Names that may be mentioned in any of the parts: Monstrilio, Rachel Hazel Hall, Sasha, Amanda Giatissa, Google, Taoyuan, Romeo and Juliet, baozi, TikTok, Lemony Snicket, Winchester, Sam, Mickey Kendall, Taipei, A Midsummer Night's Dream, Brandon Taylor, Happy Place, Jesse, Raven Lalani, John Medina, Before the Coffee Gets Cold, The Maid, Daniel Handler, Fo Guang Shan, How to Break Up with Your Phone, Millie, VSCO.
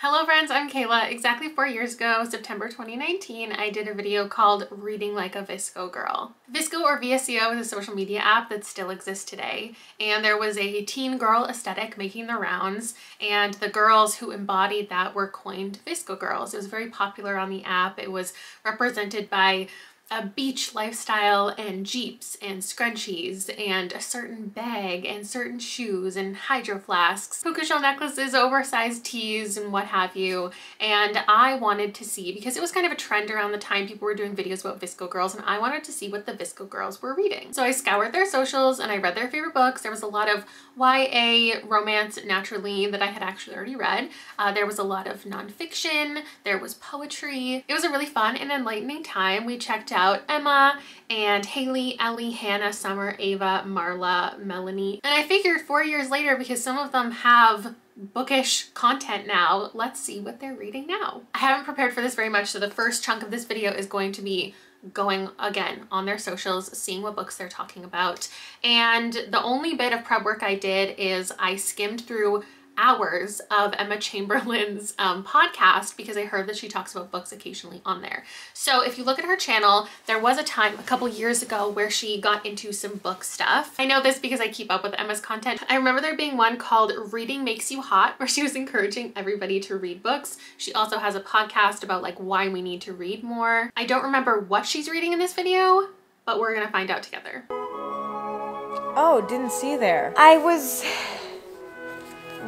Hello friends, I'm Kayla. Exactly 4 years ago, September 2019, I did a video called Reading Like a VSCO Girl. VSCO or VSCO is a social media app that still exists today, and there was a teen girl aesthetic making the rounds, and the girls who embodied that were coined VSCO girls. It was very popular on the app. It was represented by a beach lifestyle and Jeeps and scrunchies and a certain bag and certain shoes and hydro flasks, puka shell necklaces, oversized tees, and what have you. And I wanted to see, because it was kind of a trend around the time, people were doing videos about VSCO girls, and I wanted to see what the VSCO girls were reading. So I scoured their socials and I read their favorite books. There was a lot of YA, romance, naturally, that I had actually already read. There was a lot of nonfiction. There was poetry. It was a really fun and enlightening time. We checked out Emma and Haley, Ellie, Hannah, Summer, Ava, Marla, Melanie. And I figured 4 years later, because some of them have bookish content now, let's see what they're reading now. I haven't prepared for this very much, so the first chunk of this video is going to be going again on their socials, seeing what books they're talking about. And the only bit of prep work I did is I skimmed through hours of Emma Chamberlain's podcast, because I heard that she talks about books occasionally on there. So if you look at her channel, there was a time a couple years ago where she got into some book stuff. I know this because I keep up with Emma's content. I remember there being one called Reading Makes You Hot, where she was encouraging everybody to read books. She also has a podcast about like why we need to read more. I don't remember what she's reading in this video, but we're gonna find out together. Oh, didn't see there. I was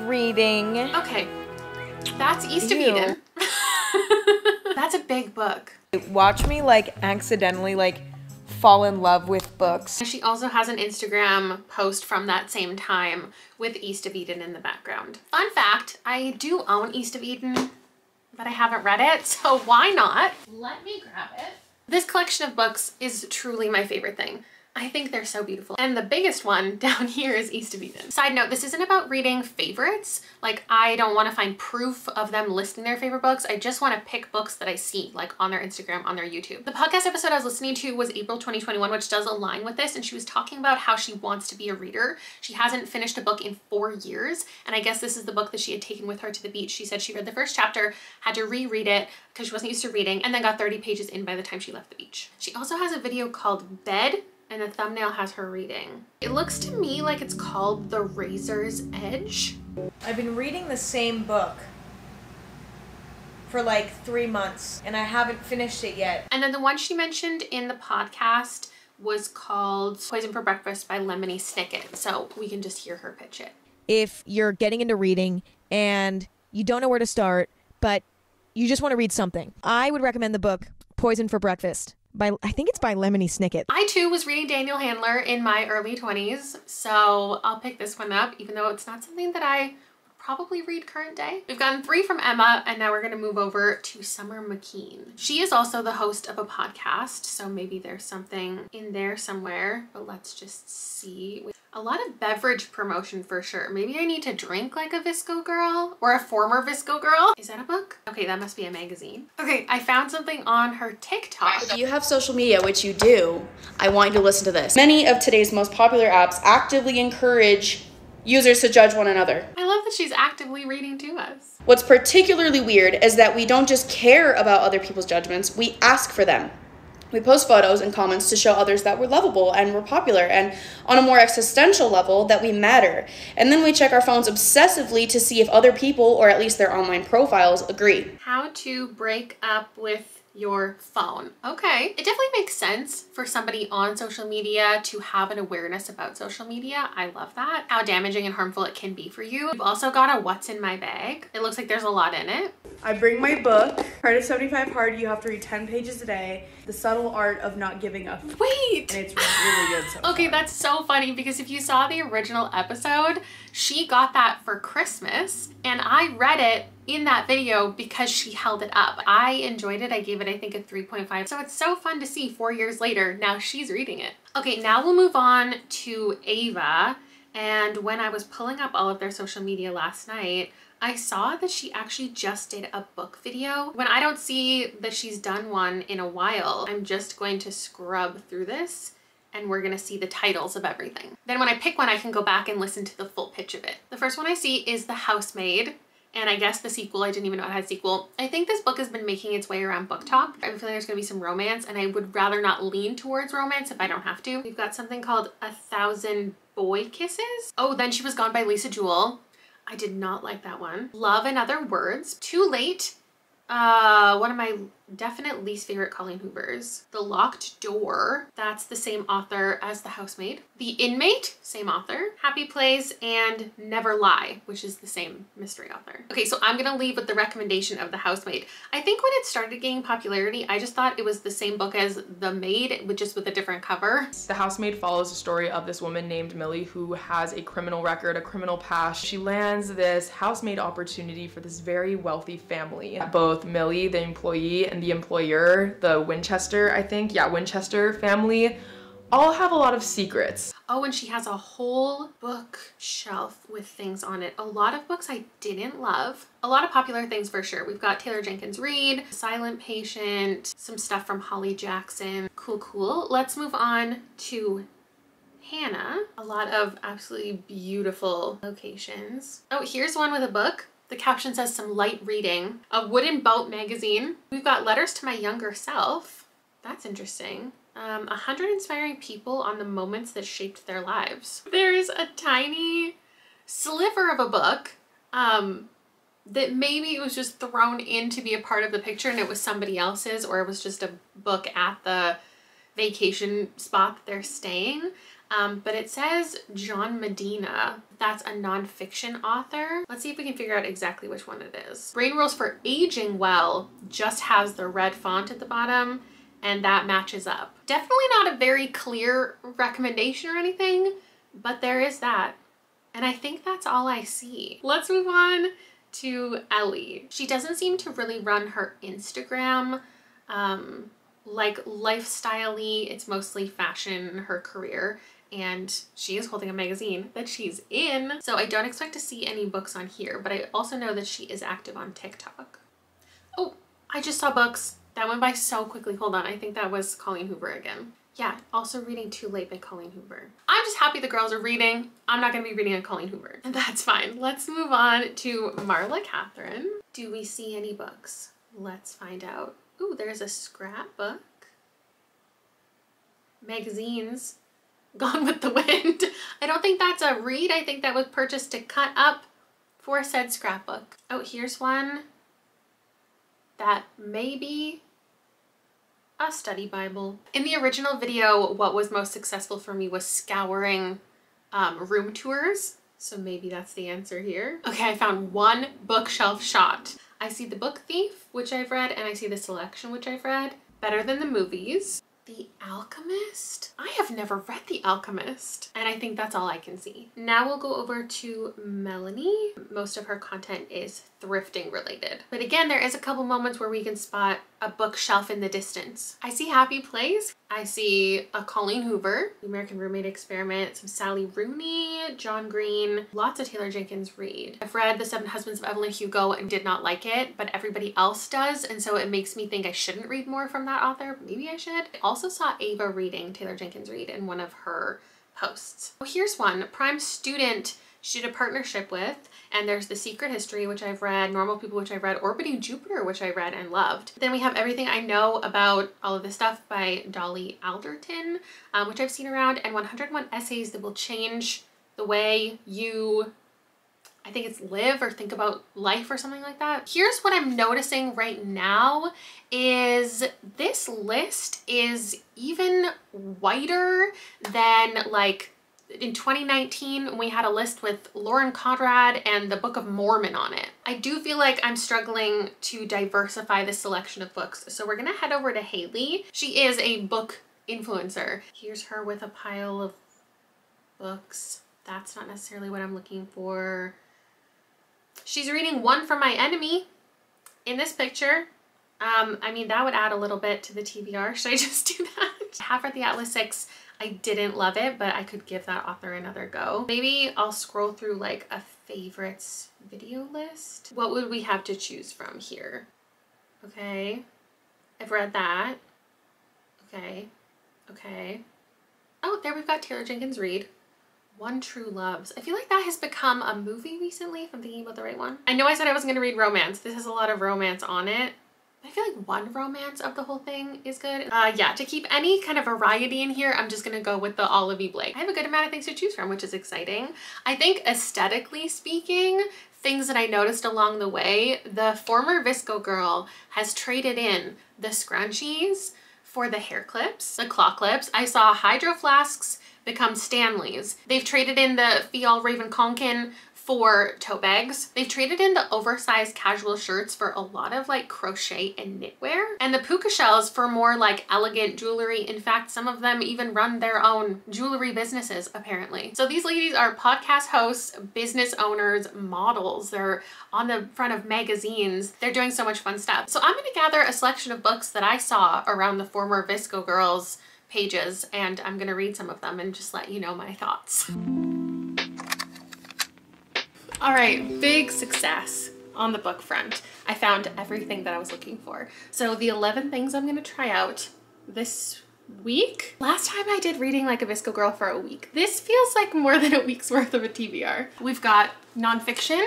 reading. Okay, that's East of Eden. That's a big book. Watch me like accidentally like fall in love with books. She also has an Instagram post from that same time with East of Eden in the background. Fun fact, I do own East of Eden, but I haven't read it, so why not? Let me grab it. This collection of books is truly my favorite thing. I think they're so beautiful. And the biggest one down here is East of Eden. Side note, this isn't about reading favorites. Like, I don't want to find proof of them listing their favorite books. I just want to pick books that I see, like on their Instagram, on their YouTube. The podcast episode I was listening to was April 2021, which does align with this. And she was talking about how she wants to be a reader. She hasn't finished a book in 4 years. And I guess this is the book that she had taken with her to the beach. She said she read the first chapter, had to reread it because she wasn't used to reading, and then got 30 pages in by the time she left the beach. She also has a video called Bed, and the thumbnail has her reading. It looks to me like it's called The Razor's Edge. I've been reading the same book for like 3 months and I haven't finished it yet. And then the one she mentioned in the podcast was called Poison for Breakfast by Lemony Snicket. So we can just hear her pitch it. If you're getting into reading and you don't know where to start, but you just want to read something, I would recommend the book Poison for Breakfast. I think it's by Lemony Snicket. I too was reading Daniel Handler in my early 20s, so I'll pick this one up, even though it's not something that I would probably read current day. We've gotten three from Emma, and now we're gonna move over to Summer McKean. She is also the host of a podcast, so maybe there's something in there somewhere, but let's just see. A lot of beverage promotion for sure. Maybe I need to drink like a VSCO girl or a former VSCO girl. Is that a book? Okay, that must be a magazine. Okay, I found something on her TikTok. If you have social media, which you do, I want you to listen to this. Many of today's most popular apps actively encourage users to judge one another. I love that she's actively reading to us. What's particularly weird is that we don't just care about other people's judgments, we ask for them. We post photos and comments to show others that we're lovable and we're popular, and on a more existential level, that we matter. And then we check our phones obsessively to see if other people, or at least their online profiles, agree. How to break up with your phone. Okay, it definitely makes sense for somebody on social media to have an awareness about social media. I love that. How damaging and harmful it can be for you. You've also got a what's in my bag. It looks like there's a lot in it. I bring my book, Heart of 75 Hard, you have to read 10 pages a day, The Subtle Art of Not Giving Up. Wait! And it's really good. Okay, that's so funny, because if you saw the original episode, she got that for Christmas and I read it in that video because she held it up. I enjoyed it. I gave it, I think, a 3.5. So it's so fun to see 4 years later, now she's reading it. Okay, now we'll move on to Ava. And when I was pulling up all of their social media last night, I saw that she actually just did a book video. When I don't see that she's done one in a while, I'm just going to scrub through this, and we're gonna see the titles of everything. Then when I pick one, I can go back and listen to the full pitch of it. The first one I see is The Housemaid. And I guess the sequel, I didn't even know it had a sequel. I think this book has been making its way around book talk. I feel like there's gonna be some romance, and I would rather not lean towards romance if I don't have to. We've got something called 1,000 Boy Kisses. Oh, Then She Was Gone by Lisa Jewell. I did not like that one. Love in Other Words. Too Late. One of my definite least favorite Colleen Hoovers. The Locked Door, that's the same author as The Housemaid. The Inmate, same author. Happy Place and Never Lie, which is the same mystery author. Okay, so I'm gonna leave with the recommendation of The Housemaid. I think when it started gaining popularity, I just thought it was the same book as The Maid, but just with a different cover. The Housemaid follows the story of this woman named Millie who has a criminal record, a criminal past. She lands this housemaid opportunity for this very wealthy family. Both Millie, the employee, and the employer, the Winchester, I think, yeah, Winchester family, all have a lot of secrets. Oh, and she has a whole bookshelf with things on it. A lot of books I didn't love. A lot of popular things for sure. We've got Taylor Jenkins Reid, Silent Patient, some stuff from Holly Jackson. Cool, cool. Let's move on to Hannah. A lot of absolutely beautiful locations. Oh, here's one with a book. The caption says some light reading. A wooden boat magazine. We've got Letters to My Younger Self. That's interesting. 100 inspiring people on the moments that shaped their lives. There's a tiny sliver of a book that maybe it was just thrown in to be a part of the picture and it was somebody else's, or it was just a book at the vacation spot that they're staying. But it says John Medina. That's a nonfiction author. Let's see if we can figure out exactly which one it is. Brain Rules for Aging Well just has the red font at the bottom, and that matches up. Definitely not a very clear recommendation or anything, but there is that. And I think that's all I see. Let's move on to Ellie. She doesn't seem to really run her Instagram. Like lifestyle-y, it's mostly fashion, her career, and she is holding a magazine that she's in. So I don't expect to see any books on here, but I also know that she is active on TikTok. Oh, I just saw books. That went by so quickly. Hold on, I think that was Colleen Hoover again. Yeah, also reading Too Late by Colleen Hoover. I'm just happy the girls are reading. I'm not gonna be reading on Colleen Hoover, and that's fine. Let's move on to Marla Catherine. Do we see any books? Let's find out. Ooh, there's a scrapbook. Magazines. Gone with the Wind. I don't think that's a read. I think that was purchased to cut up for said scrapbook. Oh, here's one that may be a study Bible. In the original video, what was most successful for me was scouring room tours. So maybe that's the answer here. Okay, I found one bookshelf shot. I see The Book Thief, which I've read, and I see The Selection, which I've read. Better Than the Movies. The Alchemist? I have never read The Alchemist, and I think that's all I can see. Now we'll go over to Melanie. Most of her content is thrifting related. But again, there is a couple moments where we can spot a bookshelf in the distance. I see Happy Place. I see a Colleen Hoover, American Roommate Experiment, some Sally Rooney, John Green, lots of Taylor Jenkins Reid. I've read The Seven Husbands of Evelyn Hugo and did not like it, but everybody else does, and so it makes me think I shouldn't read more from that author. Maybe I should. I also saw Ava reading Taylor Jenkins Reid in one of her posts. Well, here's one, Prime Student. She did a partnership with, and there's The Secret History, which I've read, Normal People, which I've read, Orbiting Jupiter, which I read and loved. Then we have Everything I Know About All of This Stuff by Dolly Alderton, which I've seen around, and 101 Essays That Will Change the Way You, I think it's live or think about life or something like that. Here's what I'm noticing right now is this list is even whiter than like in 2019, we had a list with Lauren Conrad and the Book of Mormon on it. I do feel like I'm struggling to diversify the selection of books. So we're gonna head over to Haley. She is a book influencer. Here's her with a pile of books. That's not necessarily what I'm looking for. She's reading One for My Enemy in this picture. I mean, that would add a little bit to the TBR. Should I just do that? I have read The Atlas Six. I didn't love it, but I could give that author another go. Maybe I'll scroll through like a favorites video list. What would we have to choose from here? Okay, I've read that. Okay, okay. Oh, there we've got Taylor Jenkins Reid. One True Loves. I feel like that has become a movie recently, if I'm thinking about the right one. I know I said I wasn't going to read romance. This has a lot of romance on it. I feel like one romance of the whole thing is good. Yeah, to keep any kind of variety in here, I'm just gonna go with the Olivia Blake. I have a good amount of things to choose from, which is exciting. I think aesthetically speaking, things that I noticed along the way, the former VSCO girl has traded in the scrunchies for the hair clips, the claw clips. I saw Hydro Flasks become Stanleys. They've traded in the Fial Raven Konkin for tote bags. They've traded in the oversized casual shirts for a lot of like crochet and knitwear, and the puka shells for more like elegant jewelry. In fact, some of them even run their own jewelry businesses apparently. So these ladies are podcast hosts, business owners, models. They're on the front of magazines. They're doing so much fun stuff. So I'm gonna gather a selection of books that I saw around the former VSCO girls pages, and I'm gonna read some of them and just let you know my thoughts. All right, big success on the book front. I found everything that I was looking for. So the 11 things I'm gonna try out this week. Last time I did reading like a VSCO girl for a week. This feels like more than a week's worth of a TBR. We've got nonfiction,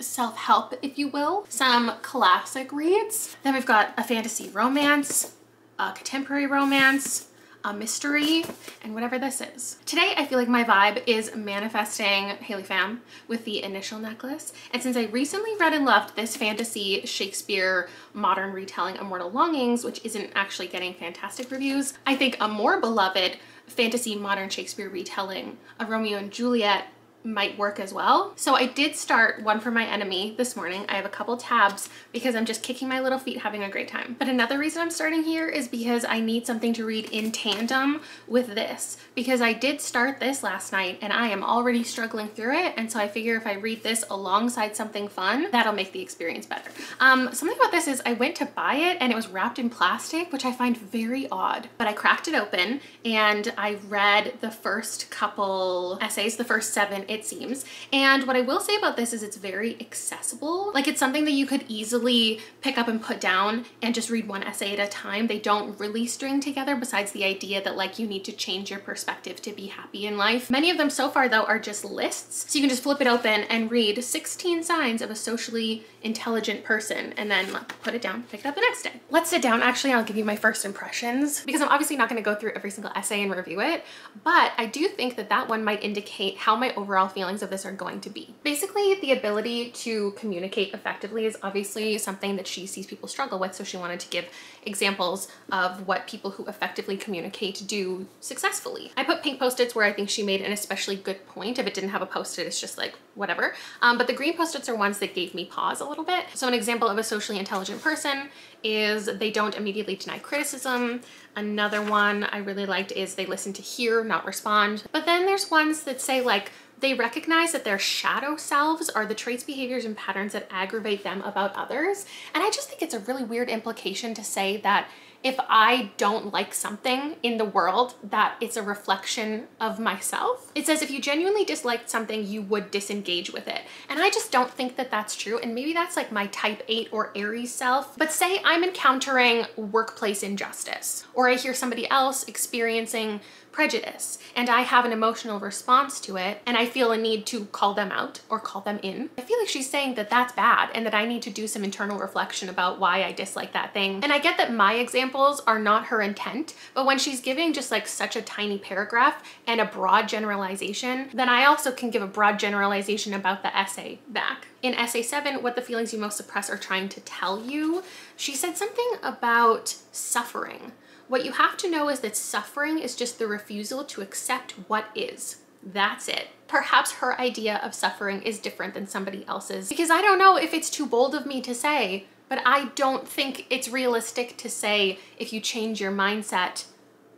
self-help, if you will, some classic reads. Then we've got a fantasy romance, a contemporary romance, a mystery, and whatever this is. Today, I feel like my vibe is manifesting Haley Pham with the initial necklace. And since I recently read and loved this fantasy Shakespeare modern retelling Immortal Longings, which isn't actually getting fantastic reviews, I think a more beloved fantasy modern Shakespeare retelling of Romeo and Juliet might work as well. So I did start One for My Enemy this morning. I have a couple tabs because I'm just kicking my little feet having a great time. But another reason I'm starting here is because I need something to read in tandem with this, because I did start this last night and I am already struggling through it. And so I figure if I read this alongside something fun, that'll make the experience better. Something about this is I went to buy it and it was wrapped in plastic, which I find very odd, but I cracked it open and I read the first couple essays, the first 7 it seems. And what I will say about this is it's very accessible. Like it's something that you could easily pick up and put down and just read one essay at a time. They don't really string together besides the idea that like you need to change your perspective to be happy in life. Many of them so far though are just lists. So you can just flip it open and read 16 signs of a socially intelligent person and then put it down, pick it up the next day. Let's sit down. Actually, I'll give you my first impressions because I'm obviously not going to go through every single essay and review it, but I do think that that one might indicate how my overall feelings of this are going to be. Basically, the ability to communicate effectively is obviously something that she sees people struggle with, so she wanted to give examples of what people who effectively communicate do successfully. I put pink post-its where I think she made an especially good point. If it didn't have a post-it, it's just like whatever. But the green post-its are ones that gave me pause a little bit. So an example of a socially intelligent person is they don't immediately deny criticism. Another one I really liked is they listen to hear, not respond. But then there's ones that say like, they recognize that their shadow selves are the traits, behaviors, and patterns that aggravate them about others. And I just think it's a really weird implication to say that if I don't like something in the world, that it's a reflection of myself. It says if you genuinely disliked something, you would disengage with it. And I just don't think that that's true. And maybe that's like my type 8 or Aries self. But say I'm encountering workplace injustice, or I hear somebody else experiencing prejudice and I have an emotional response to it and I feel a need to call them out or call them in. I feel like she's saying that that's bad and that I need to do some internal reflection about why I dislike that thing. And I get that my examples are not her intent, but when she's giving just like such a tiny paragraph and a broad generalization, then I also can give a broad generalization about the essay back. In essay 7, what the feelings you most suppress are trying to tell you, she said something about suffering. What you have to know is that suffering is just the refusal to accept what is. That's it. Perhaps her idea of suffering is different than somebody else's, because I don't know if it's too bold of me to say, but I don't think it's realistic to say if you change your mindset,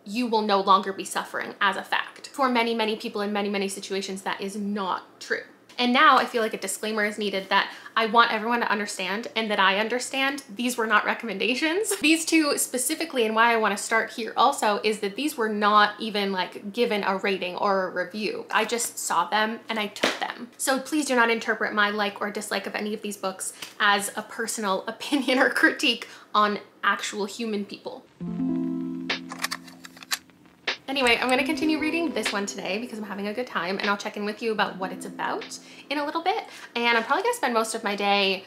you will no longer be suffering as a fact. For many, many people in many, many situations, that is not true. And now I feel like a disclaimer is needed that I want everyone to understand and that I understand these were not recommendations. These two specifically, and why I want to start here also, is that these were not even like given a rating or a review. I just saw them and I took them. So please do not interpret my like or dislike of any of these books as a personal opinion or critique on actual human people. Anyway, I'm going to continue reading this one today because I'm having a good time, and I'll check in with you about what it's about in a little bit. And I'm probably going to spend most of my day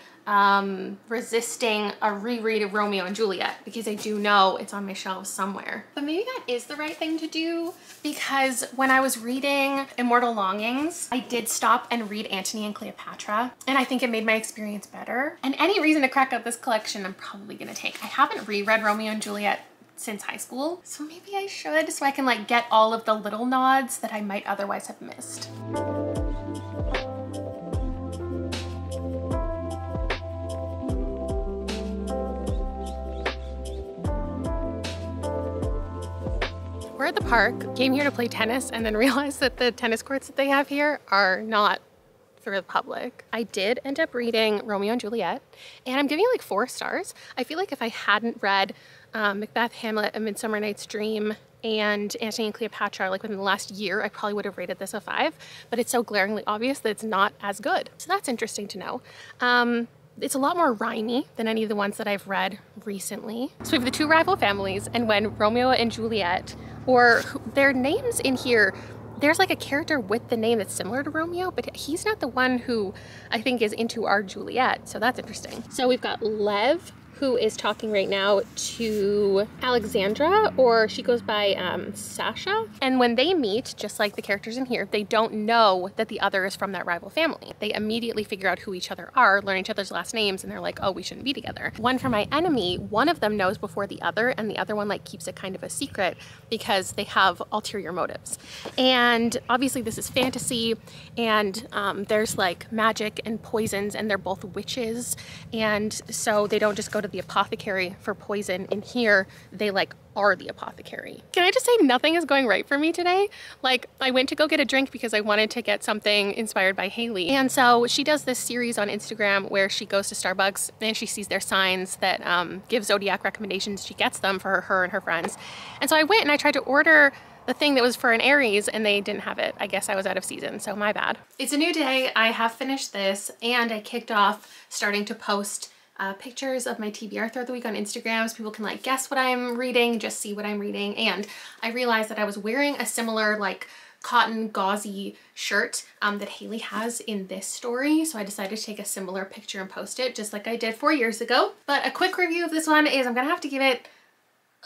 resisting a reread of Romeo and Juliet because I do know it's on my shelves somewhere. But maybe that is the right thing to do, because when I was reading Immortal Longings, I did stop and read Antony and Cleopatra, and I think it made my experience better. And any reason to crack out this collection, I'm probably gonna take. I haven't reread Romeo and Juliet since high school, so maybe I should, so I can like get all of the little nods that I might otherwise have missed. We're at the park, came here to play tennis, and then realized that the tennis courts that they have here are not for the public. I did end up reading Romeo and Juliet, and I'm giving it like 4 stars. I feel like if I hadn't read Macbeth, Hamlet, A Midsummer Night's Dream, and Antony and Cleopatra like within the last year, I probably would have rated this a 5, but it's so glaringly obvious that it's not as good. So that's interesting to know. It's a lot more rhymey than any of the ones that I've read recently. So we have the two rival families, and when Romeo and Juliet, or their names in here, there's like a character with the name that's similar to Romeo, but he's not the one who I think is into our Juliet, so that's interesting. So we've got Lev, who is talking right now to Alexandra, or she goes by Sasha. And when they meet, just like the characters in here, they don't know that the other is from that rival family. They immediately figure out who each other are, learn each other's last names, and they're like, oh, we shouldn't be together. One for My Enemy, one of them knows before the other, and the other one like keeps it kind of a secret because they have ulterior motives. And obviously this is fantasy, and there's like magic and poisons, and they're both witches, and so they don't just go to the apothecary for poison. In here, they like are the apothecary. Can I just say nothing is going right for me today? Like, I went to go get a drink because I wanted to get something inspired by Haley. And so she does this series on Instagram where she goes to Starbucks and she sees their signs that give Zodiac recommendations. She gets them for her and her friends. And so I went and I tried to order the thing that was for an Aries, and they didn't have it. I guess I was out of season, so my bad. It's a new day. I have finished this, and I kicked off starting to post pictures of my TBR throughout the week on Instagram so people can like guess what I'm reading, just see what I'm reading. And I realized that I was wearing a similar like cotton gauzy shirt that Haley has in this story, so I decided to take a similar picture and post it just like I did 4 years ago. But a quick review of this one is I'm gonna have to give it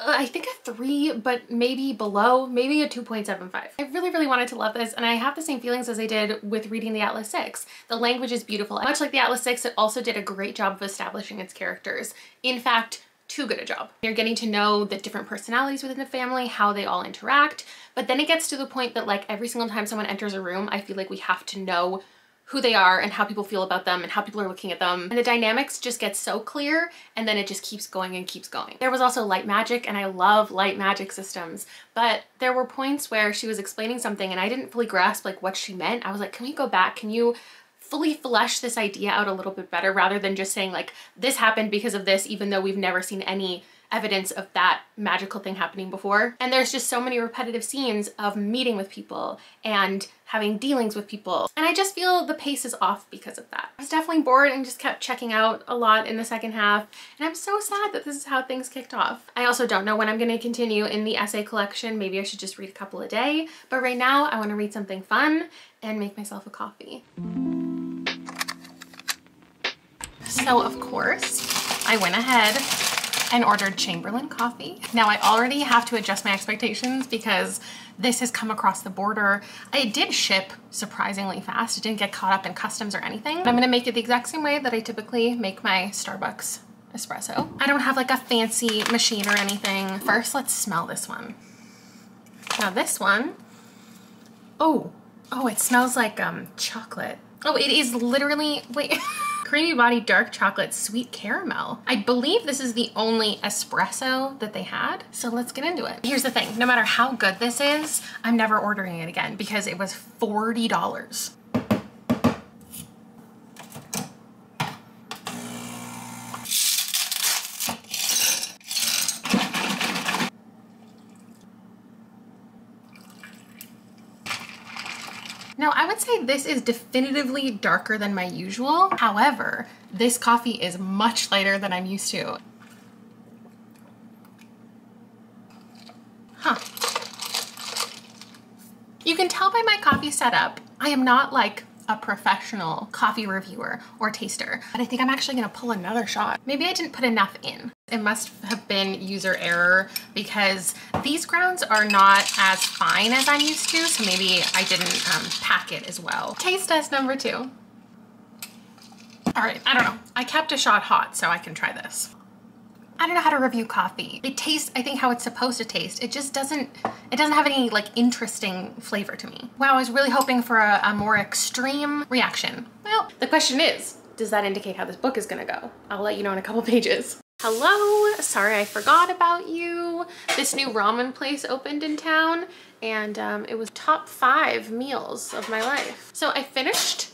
I think a 3, but maybe below, maybe a 2.75. I really wanted to love this, and I have the same feelings as I did with reading The Atlas Six. The language is beautiful. Much like The Atlas Six, it also did a great job of establishing its characters. In fact, too good a job. You're getting to know the different personalities within the family, how they all interact, but then it gets to the point that like every single time someone enters a room, I feel like we have to know who they are and how people feel about them and how people are looking at them. And the dynamics just get so clear, and then it just keeps going and keeps going. There was also light magic, and I love light magic systems, but there were points where she was explaining something and I didn't fully grasp like what she meant. I was like, can we go back? Can you fully flesh this idea out a little bit better rather than just saying like, this happened because of this, even though we've never seen any evidence of that magical thing happening before. And there's just so many repetitive scenes of meeting with people and having dealings with people, and I just feel the pace is off because of that. I was definitely bored and just kept checking out a lot in the second half, and I'm so sad that this is how things kicked off. I also don't know when I'm going to continue in the essay collection. Maybe I should just read a couple a day, but right now I want to read something fun and make myself a coffee. So of course I went ahead and ordered Chamberlain coffee. Now I already have to adjust my expectations because this has come across the border. It did ship surprisingly fast. It didn't get caught up in customs or anything. I'm gonna make it the exact same way that I typically make my Starbucks espresso. I don't have like a fancy machine or anything. First, let's smell this one. Now this one, oh, it smells like chocolate. Oh, it is literally, wait. Creamy body, dark chocolate, sweet caramel. I believe this is the only espresso that they had, so let's get into it. Here's the thing, no matter how good this is, I'm never ordering it again because it was $40. Now, I would say this is definitively darker than my usual. However, this coffee is much lighter than I'm used to. Huh. You can tell by my coffee setup, I am not like a professional coffee reviewer or taster, but I think I'm actually gonna pull another shot. Maybe I didn't put enough in. It must have been user error because these grounds are not as fine as I'm used to, so maybe I didn't pack it as well. Taste test number two. All right, I don't know. I kept a shot hot, so I can try this. I don't know how to review coffee. It tastes, I think, how it's supposed to taste. It just doesn't, it doesn't have any like interesting flavor to me. Wow, I was really hoping for a more extreme reaction. Well, the question is, does that indicate how this book is gonna go? I'll let you know in a couple pages. Hello, sorry I forgot about you. This new ramen place opened in town and it was top 5 meals of my life. So I finished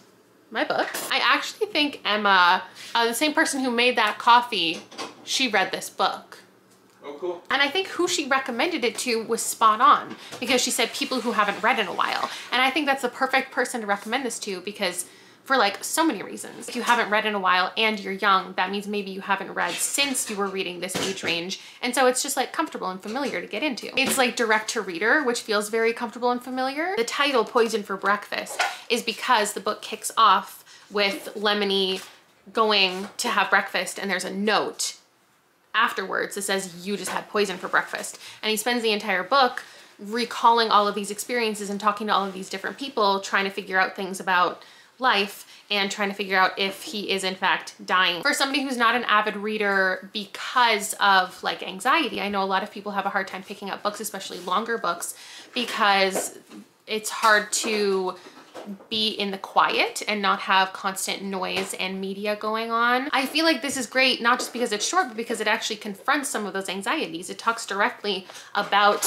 my book. I actually think Emma, the same person who made that coffee, she read this book. Oh, cool. And I think who she recommended it to was spot on because she said people who haven't read in a while. And I think that's the perfect person to recommend this to because for like so many reasons. If you haven't read in a while and you're young, that means maybe you haven't read since you were reading this age range. And so it's just like comfortable and familiar to get into. It's like direct to reader, which feels very comfortable and familiar. The title Poison for Breakfast is because the book kicks off with Lemony going to have breakfast and there's a note afterwards that says, you just had poison for breakfast. And he spends the entire book recalling all of these experiences and talking to all of these different people, trying to figure out things about life and trying to figure out if he is in fact dying. For somebody who's not an avid reader because of like anxiety, I know a lot of people have a hard time picking up books, especially longer books, because it's hard to be in the quiet and not have constant noise and media going on. I feel like this is great, not just because it's short, but because it actually confronts some of those anxieties. It talks directly about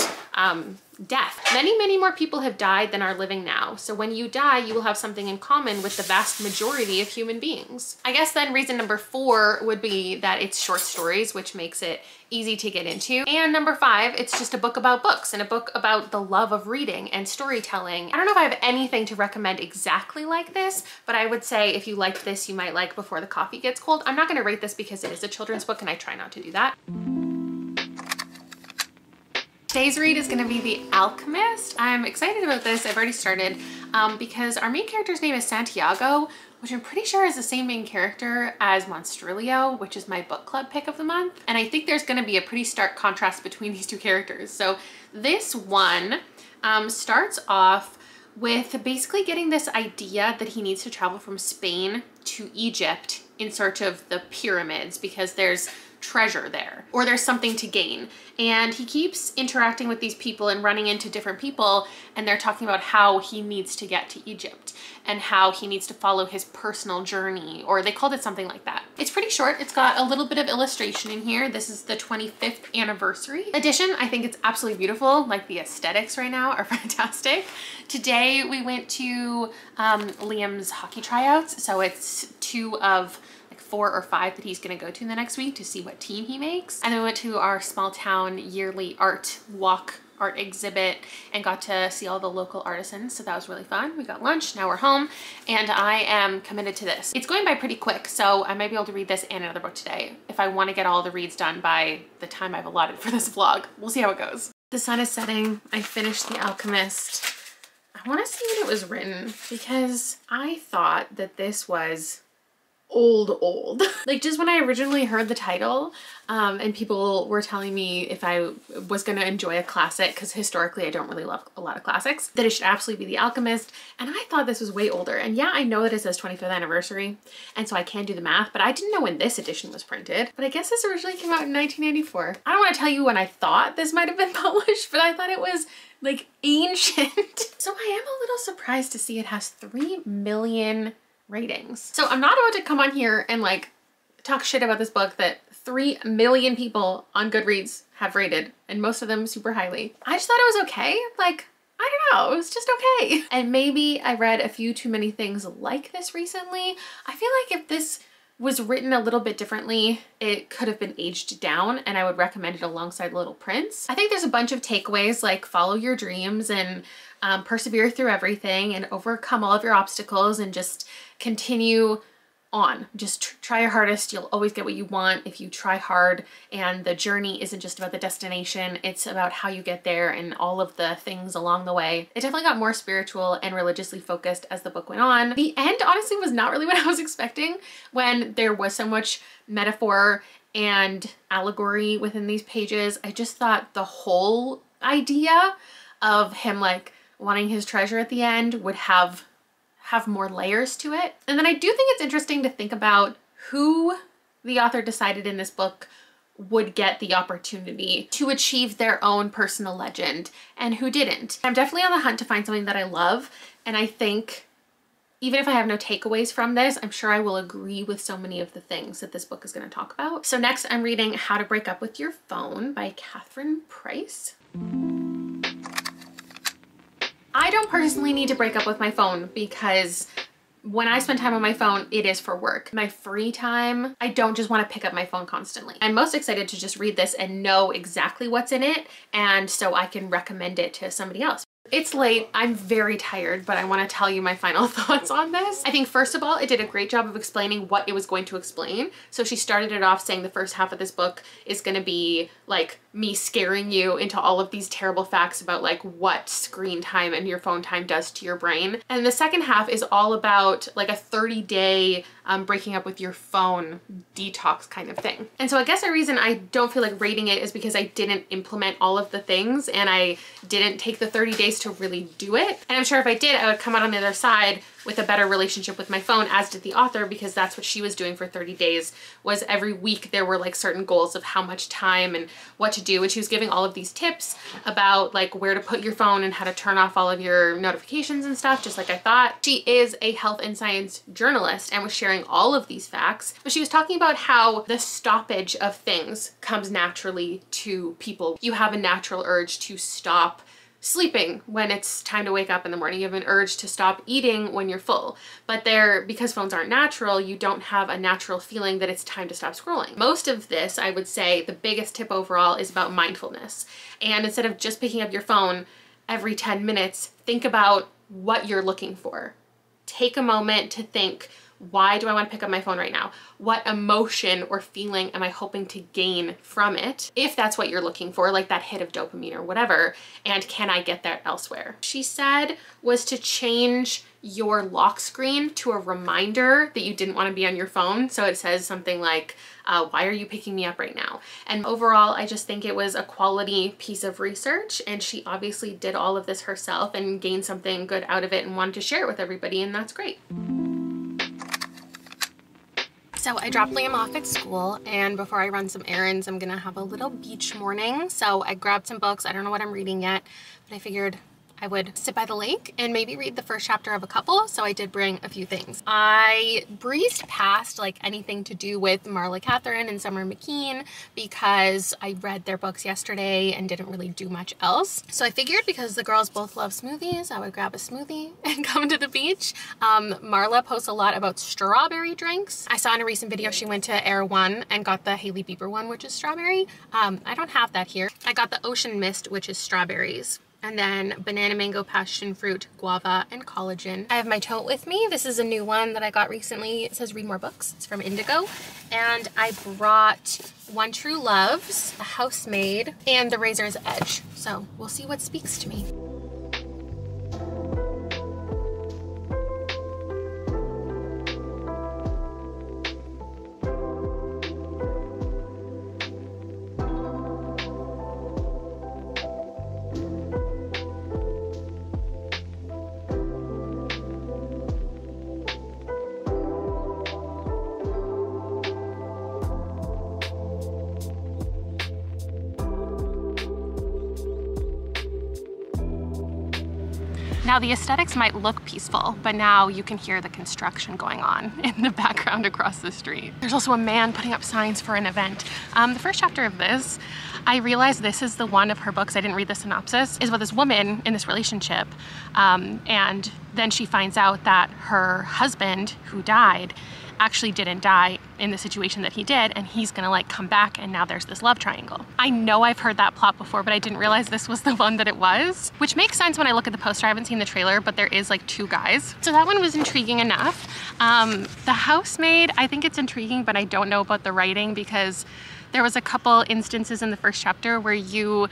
death. Many, many more people have died than are living now. So when you die, you will have something in common with the vast majority of human beings. I guess then reason number 4 would be that it's short stories, which makes it easy to get into. And number 5, it's just a book about books and a book about the love of reading and storytelling. I don't know if I have anything to recommend exactly like this, but I would say if you liked this, you might like Before the Coffee Gets Cold. I'm not gonna rate this because it is a children's book and I try not to do that. Today's read is gonna be The Alchemist. I'm excited about this. I've already started because our main character's name is Santiago, which I'm pretty sure is the same main character as Monstrilio, which is my book club pick of the month. And I think there's gonna be a pretty stark contrast between these two characters. So this one starts off with basically getting this idea that he needs to travel from Spain to Egypt in search of the pyramids because there's treasure there or there's something to gain. And he keeps interacting with these people and running into different people, and they're talking about how he needs to get to Egypt and how he needs to follow his personal journey, or they called it something like that. It's pretty short. It's got a little bit of illustration in here. This is the 25th anniversary edition. I think it's absolutely beautiful. Like the aesthetics right now are fantastic. Today we went to Liam's hockey tryouts, so it's 2 of 4 or 5 that he's gonna go to in the next week to see what team he makes. And then we went to our small town yearly art walk, art exhibit, and got to see all the local artisans, so that was really fun. We got lunch, now we're home, and I am committed to this. It's going by pretty quick, so I might be able to read this and another book today if I wanna get all the reads done by the time I've allotted for this vlog. We'll see how it goes. The sun is setting. I finished The Alchemist. I wanna see when it was written because I thought that this was old. Like just when I originally heard the title and people were telling me if I was gonna enjoy a classic, because historically I don't really love a lot of classics, that it should absolutely be The Alchemist. And I thought this was way older. And yeah, I know that it says 25th anniversary, and so I can do the math, but I didn't know when this edition was printed. But I guess this originally came out in 1984. I don't wanna tell you when I thought this might've been published, but I thought it was like ancient. So I am a little surprised to see it has 3 million ratings. So I'm not about to come on here and like talk shit about this book that 3 million people on Goodreads have rated, and most of them super highly. I just thought it was okay. Like, I don't know, it was just okay. And maybe I read a few too many things like this recently. I feel like if this was written a little bit differently, it could have been aged down, and I would recommend it alongside Little Prince. I think there's a bunch of takeaways like follow your dreams and persevere through everything and overcome all of your obstacles and just continue on. Just try your hardest. You'll always get what you want if you try hard, and the journey isn't just about the destination, it's about how you get there and all of the things along the way. It definitely got more spiritual and religiously focused as the book went on. The end honestly was not really what I was expecting when there was so much metaphor and allegory within these pages. I just thought the whole idea of him like wanting his treasure at the end would have more layers to it. And then I do think it's interesting to think about who the author decided in this book would get the opportunity to achieve their own personal legend and who didn't. I'm definitely on the hunt to find something that I love, and I think even if I have no takeaways from this, I'm sure I will agree with so many of the things that this book is going to talk about. So next I'm reading How to Break Up With Your Phone by Catherine Price. I don't personally need to break up with my phone because when I spend time on my phone, it is for work. My free time, I don't just want to pick up my phone constantly. I'm most excited to just read this and know exactly what's in it, and so I can recommend it to somebody else. It's late, I'm very tired, but I want to tell you my final thoughts on this. I think first of all, it did a great job of explaining what it was going to explain. So she started it off saying the first half of this book is going to be like me scaring you into all of these terrible facts about like what screen time and your phone time does to your brain. And the second half is all about like a 30-day breaking up with your phone detox kind of thing. And so I guess the reason I don't feel like rating it is because I didn't implement all of the things and I didn't take the 30 days to really do it. And I'm sure if I did, I would come out on the other side with a better relationship with my phone, as did the author, because that's what she was doing for 30 days, was every week there were like certain goals of how much time and what to do. And she was giving all of these tips about like where to put your phone and how to turn off all of your notifications and stuff, just like I thought. She is a health and science journalist and was sharing all of these facts, but she was talking about how the stoppage of things comes naturally to people. You have a natural urge to stop sleeping when it's time to wake up in the morning. You have an urge to stop eating when you're full, but because phones aren't natural, you don't have a natural feeling that it's time to stop scrolling. Most of this, I would say the biggest tip overall is about mindfulness. And instead of just picking up your phone every 10 minutes, think about what you're looking for. Take a moment to think, why do I want to pick up my phone right now? What emotion or feeling am I hoping to gain from it? If that's what you're looking for, like that hit of dopamine or whatever, and can I get that elsewhere? She said was to change your lock screen to a reminder that you didn't want to be on your phone. So it says something like, why are you picking me up right now? And overall, I just think it was a quality piece of research, and she obviously did all of this herself and gained something good out of it and wanted to share it with everybody, and that's great. So I dropped Liam off at school, and before I run some errands, I'm gonna have a little beach morning. So I grabbed some books. I don't know what I'm reading yet, but I figured I would sit by the lake and maybe read the first chapter of a couple. So I did bring a few things. I breezed past like anything to do with Marla Catherine and Summer McKean because I read their books yesterday and didn't really do much else. So I figured because the girls both love smoothies, I would grab a smoothie and come to the beach. Marla posts a lot about strawberry drinks. I saw in a recent video she went to Air One and got the Hailey Bieber one, which is strawberry. I don't have that here. I got the Ocean Mist, which is strawberries. And then banana, mango, passion fruit, guava, and collagen. I have my tote with me. This is a new one that I got recently. It says read more books. It's from Indigo. And I brought One True Loves, The Housemaid, and The Razor's Edge. So we'll see what speaks to me. Now the aesthetics might look peaceful, but now you can hear the construction going on in the background across the street. There's also a man putting up signs for an event. The first chapter of this, I realized this is the one of her books, I didn't read the synopsis, is about this woman in this relationship. And then she finds out that her husband, who died, actually didn't die in the situation that he did, and he's gonna like come back, and now there's this love triangle. I know I've heard that plot before, but I didn't realize this was the one that it was, which makes sense when I look at the poster. I haven't seen the trailer, but there is like two guys. So that one was intriguing enough. The Housemaid, I think it's intriguing, but I don't know about the writing, because there was a couple instances in the first chapter where you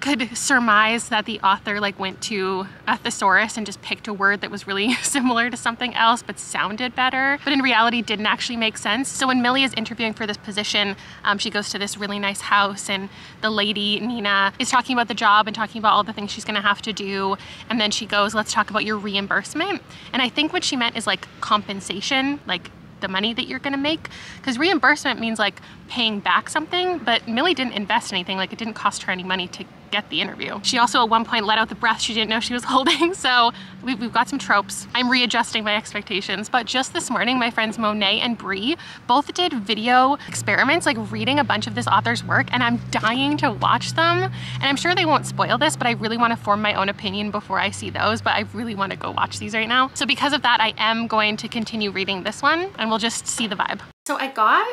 could surmise that the author like went to a thesaurus and just picked a word that was really similar to something else but sounded better, but in reality didn't actually make sense. So when Millie is interviewing for this position, she goes to this really nice house, and the lady, Nina, is talking about the job and talking about all the things she's gonna have to do, and then she goes, let's talk about your reimbursement. And I think what she meant is like compensation, like the money that you're gonna make, because reimbursement means like paying back something, but Millie didn't invest anything, like it didn't cost her any money to get the interview. She also at one point let out the breath she didn't know she was holding, so we've got some tropes. I'm readjusting my expectations, but just this morning my friends Monet and Bree both did video experiments, like reading a bunch of this author's work, and I'm dying to watch them, and I'm sure they won't spoil this, but I really want to form my own opinion before I see those, but I really want to go watch these right now. So because of that, I am going to continue reading this one, and we'll just see the vibe. So I got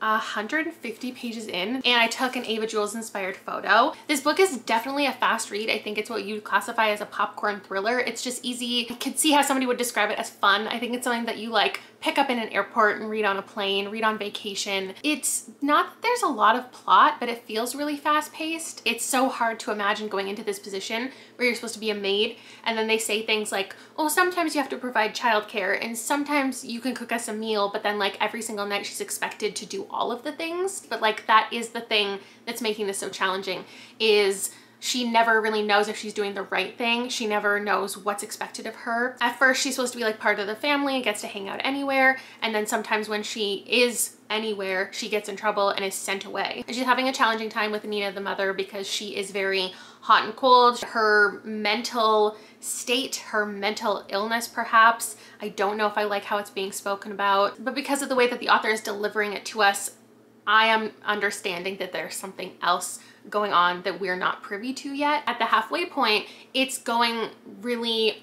150 pages in, and I took an Ava Jules inspired photo. This book is definitely a fast read. I think it's what you'd classify as a popcorn thriller. It's just easy. I could see how somebody would describe it as fun. I think it's something that you like pick up in an airport and read on a plane, read on vacation. It's not that there's a lot of plot, but it feels really fast paced. It's so hard to imagine going into this position where you're supposed to be a maid, and then they say things like, oh, sometimes you have to provide childcare, and sometimes you can cook us a meal, but then like every single night she's expected to do all of the things. But like that is the thing that's making this so challenging, is she never really knows if she's doing the right thing. She never knows what's expected of her. At first, she's supposed to be like part of the family and gets to hang out anywhere. And then sometimes when she is anywhere, she gets in trouble and is sent away. And she's having a challenging time with Nina, the mother, because she is very hot and cold. Her mental state, her mental illness perhaps, I don't know if I like how it's being spoken about, but because of the way that the author is delivering it to us, I am understanding that there's something else going on that we're not privy to yet. At the halfway point, it's going really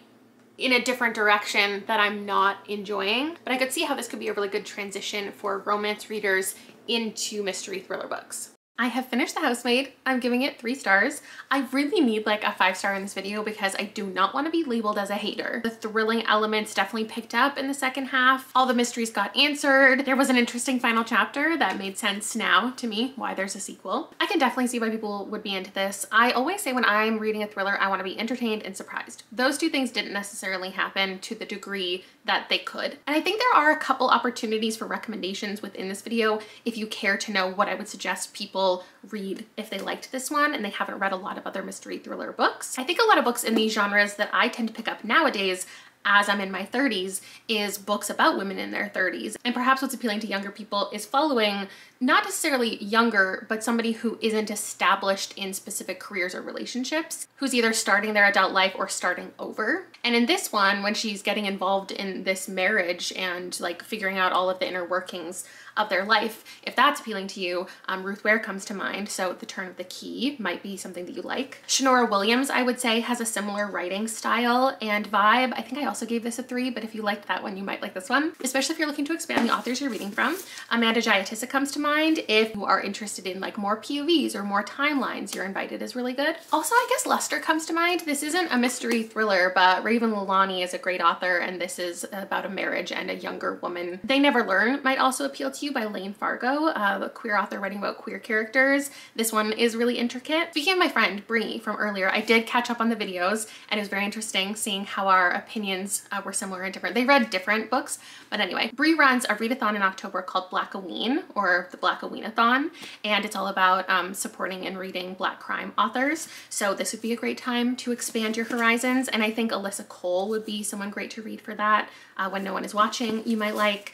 in a different direction that I'm not enjoying, but I could see how this could be a really good transition for romance readers into mystery thriller books. I have finished The Housemaid. I'm giving it 3 stars. I really need like a 5-star in this video because I do not want to be labeled as a hater. The thrilling elements definitely picked up in the second half. All the mysteries got answered. There was an interesting final chapter that made sense now to me why there's a sequel. I can definitely see why people would be into this. I always say when I'm reading a thriller, I want to be entertained and surprised. Those two things didn't necessarily happen to the degree that they could. And I think there are a couple opportunities for recommendations within this video if you care to know what I would suggest people read if they liked this one and they haven't read a lot of other mystery thriller books. I think a lot of books in these genres that I tend to pick up nowadays as I'm in my 30s is books about women in their 30s. And perhaps what's appealing to younger people is following not necessarily younger, but somebody who isn't established in specific careers or relationships, who's either starting their adult life or starting over. And in this one, when she's getting involved in this marriage and like figuring out all of the inner workings of their life, if that's appealing to you, Ruth Ware comes to mind. So The Turn of the Key might be something that you like. Shannara Williams, I would say, has a similar writing style and vibe. I think I also gave this a 3, but if you liked that one, you might like this one, especially if you're looking to expand the authors you're reading from. Amanda Giatissa comes to mind. If you are interested in like more POVs or more timelines, You're Invited is really good. Also, I guess Luster comes to mind. This isn't a mystery thriller, but Raven Lalani is a great author, and this is about a marriage and a younger woman. They Never Learn might also appeal to you by Lane Fargo, a queer author writing about queer characters. This one is really intricate. Speaking of my friend Bree from earlier, I did catch up on the videos, and it was very interesting seeing how our opinions were similar and different. They read different books, but anyway, Bree runs a readathon in October called Blackoween, or the Blackoweenathon, and it's all about supporting and reading Black crime authors. So this would be a great time to expand your horizons, and I think Alyssa Cole would be someone great to read for that. When no one is watching, you might like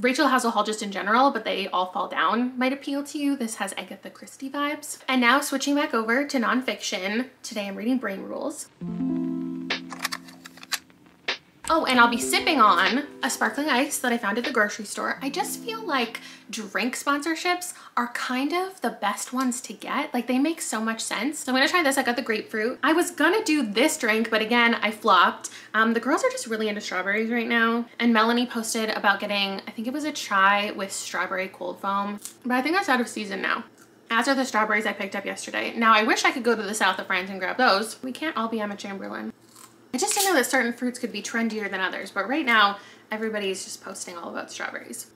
Rachel Hazel Hall just in general, but They All Fall Down might appeal to you. This has Agatha Christie vibes. And now switching back over to nonfiction, today I'm reading Brain Rules. Oh, and I'll be sipping on a sparkling ice that I found at the grocery store. I just feel like drink sponsorships are kind of the best ones to get. Like, they make so much sense. So I'm gonna try this. I got the grapefruit. I was gonna do this drink, but again, I flopped. The girls are just really into strawberries right now. And Melanie posted about getting, I think it was a chai with strawberry cold foam. But I think that's out of season now. As are the strawberries I picked up yesterday. Now, I wish I could go to the south of France and grab those. We can't all be Emma Chamberlain. I just didn't know that certain fruits could be trendier than others, but right now, everybody's just posting all about strawberries.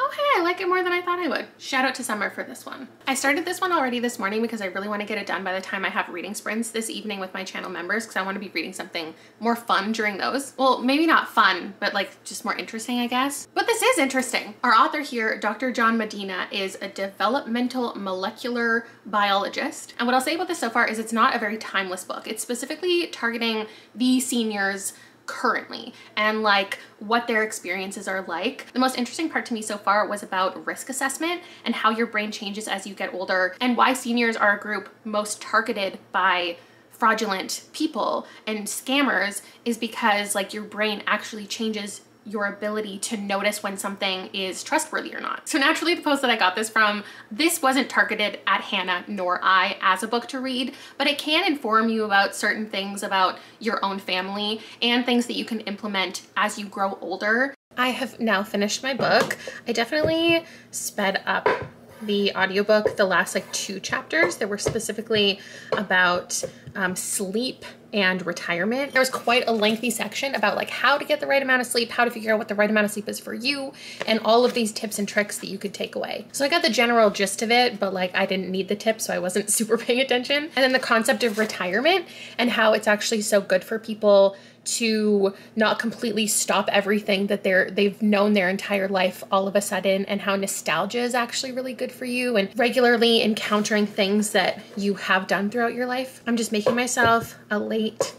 Oh, hey, I like it more than I thought I would. Shout out to Summer for this one. I started this one already this morning because I really want to get it done by the time I have reading sprints this evening with my channel members, because I want to be reading something more fun during those. Well, maybe not fun, but like just more interesting, I guess. But this is interesting. Our author here, Dr. John Medina, is a developmental molecular biologist. And what I'll say about this so far is it's not a very timeless book. It's specifically targeting the seniors currently and like what their experiences are like. The most interesting part to me so far was about risk assessment and how your brain changes as you get older and why seniors are a group most targeted by fraudulent people and scammers is because like your brain actually changes your ability to notice when something is trustworthy or not. So naturally, the post that I got this from, this wasn't targeted at Hannah nor I as a book to read, but it can inform you about certain things about your own family and things that you can implement as you grow older. I have now finished my book. I definitely sped up the audiobook, the last like two chapters that were specifically about sleep and retirement. There was quite a lengthy section about like how to get the right amount of sleep, how to figure out what the right amount of sleep is for you, and all of these tips and tricks that you could take away. So I got the general gist of it, but like I didn't need the tips, so I wasn't super paying attention. And then the concept of retirement and how it's actually so good for people to not completely stop everything that they've known their entire life all of a sudden, and how nostalgia is actually really good for you, and regularly encountering things that you have done throughout your life. I'm just making myself a late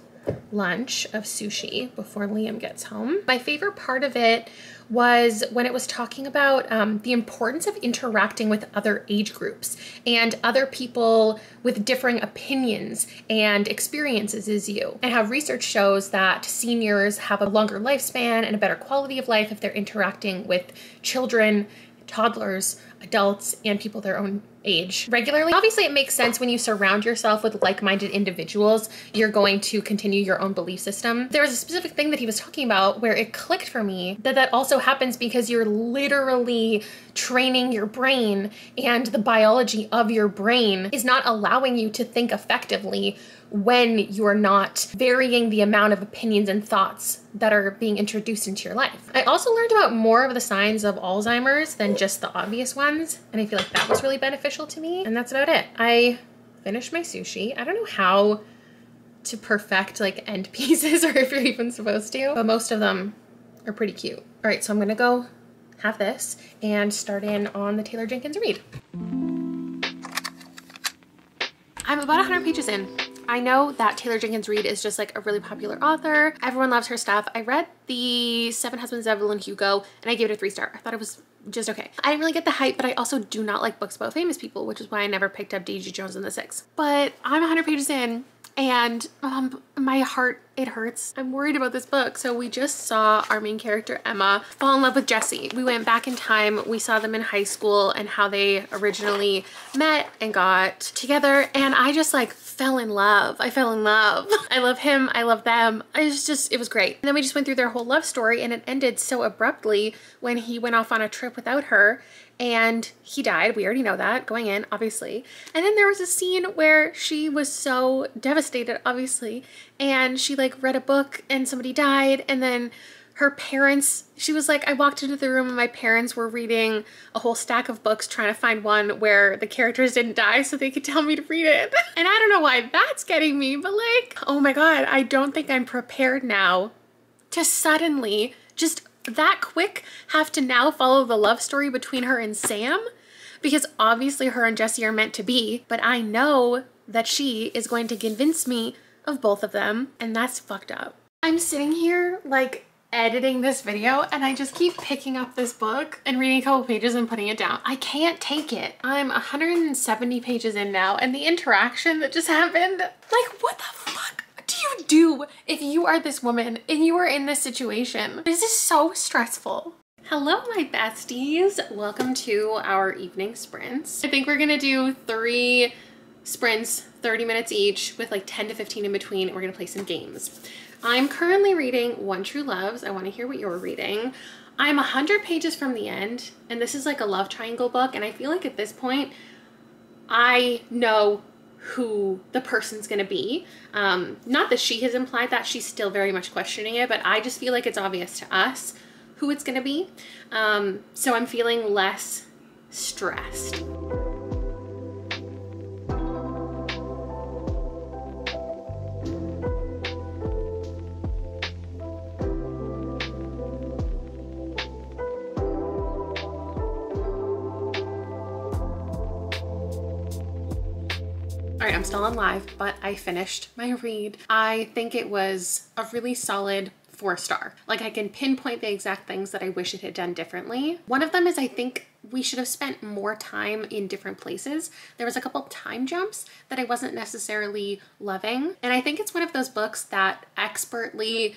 lunch of sushi before Liam gets home. My favorite part of it was when it was talking about the importance of interacting with other age groups and other people with differing opinions and experiences as you, and how research shows that seniors have a longer lifespan and a better quality of life if they're interacting with children, toddlers, adults, and people their own age regularly. Obviously, it makes sense when you surround yourself with like-minded individuals, you're going to continue your own belief system. There was a specific thing that he was talking about where it clicked for me that also happens because you're literally training your brain, and the biology of your brain is not allowing you to think effectively when you're not varying the amount of opinions and thoughts that are being introduced into your life. I also learned about more of the signs of Alzheimer's than just the obvious ones, and I feel like that was really beneficial to me. And that's about it. I finished my sushi. I don't know how to perfect like end pieces or if you're even supposed to, but most of them are pretty cute. All right, so I'm gonna go have this and start in on the Taylor Jenkins Reid. I'm about 100 pages in. I know that Taylor Jenkins Reid is just like a really popular author. Everyone loves her stuff. I read The Seven Husbands of Evelyn Hugo and I gave it a 3-star. I thought it was just okay. I didn't really get the hype, but I also do not like books about famous people, which is why I never picked up D.G. Jones and the Six. But I'm 100 pages in and my heart, it hurts. I'm worried about this book. So we just saw our main character, Emma, fall in love with Jesse. We went back in time. We saw them in high school and how they originally met and got together. And I just like fell in love. I fell in love. I love him. I love them. It was great. And then we just went through their whole love story and it ended so abruptly when he went off on a trip without her and he died. We already know that going in, obviously. And then there was a scene where she was so devastated, obviously, and she like read a book and somebody died, and then her parents, she was like, I walked into the room and my parents were reading a whole stack of books trying to find one where the characters didn't die so they could tell me to read it. And I don't know why that's getting me, but like, oh my God, I don't think I'm prepared now to suddenly just that quick have to now follow the love story between her and Sam, because obviously her and Jesse are meant to be, but I know that she is going to convince me of both of them, and that's fucked up. I'm sitting here like editing this video and I just keep picking up this book and reading a couple pages and putting it down. I can't take it. I'm 170 pages in now and the interaction that just happened, like what the fuck do you you do if you are this woman and you are in this situation? This is so stressful. Hello, my besties. Welcome to our evening sprints. I think we're gonna do 3 sprints, 30 minutes each, with like 10 to 15 in between, and we're gonna play some games. I'm currently reading One True Loves. I wanna hear what you're reading. I'm 100 pages from the end, and this is like a love triangle book, and I feel like at this point, I know who the person's gonna be. Not that she has implied that, she's still very much questioning it, but I just feel like it's obvious to us who it's gonna be. So I'm feeling less stressed. I'm still on live, but I finished my read. I think it was a really solid 4-star. Like, I can pinpoint the exact things that I wish it had done differently. One of them is I think we should have spent more time in different places. There was a couple time jumps that I wasn't necessarily loving. And I think it's one of those books that expertly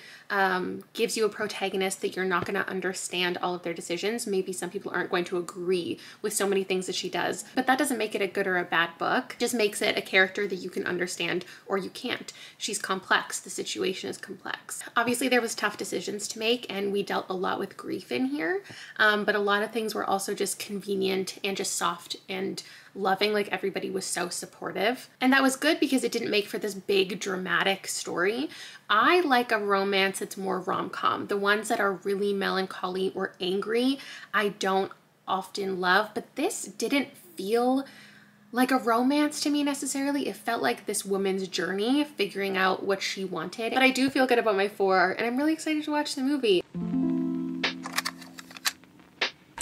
gives you a protagonist that you're not gonna understand all of their decisions. Maybe some people aren't going to agree with so many things that she does, but that doesn't make it a good or a bad book. It just makes it a character that you can understand or you can't. She's complex, the situation is complex. Obviously there was tough decisions to make, and we dealt a lot with grief in here, but a lot of things were also just convenient and just soft and loving. Like, everybody was so supportive, and that was good because it didn't make for this big dramatic story. I like a romance that's more rom-com. The ones that are really melancholy or angry I don't often love, but this didn't feel like a romance to me necessarily. It felt like this woman's journey figuring out what she wanted. But I do feel good about my 4, and I'm really excited to watch the movie.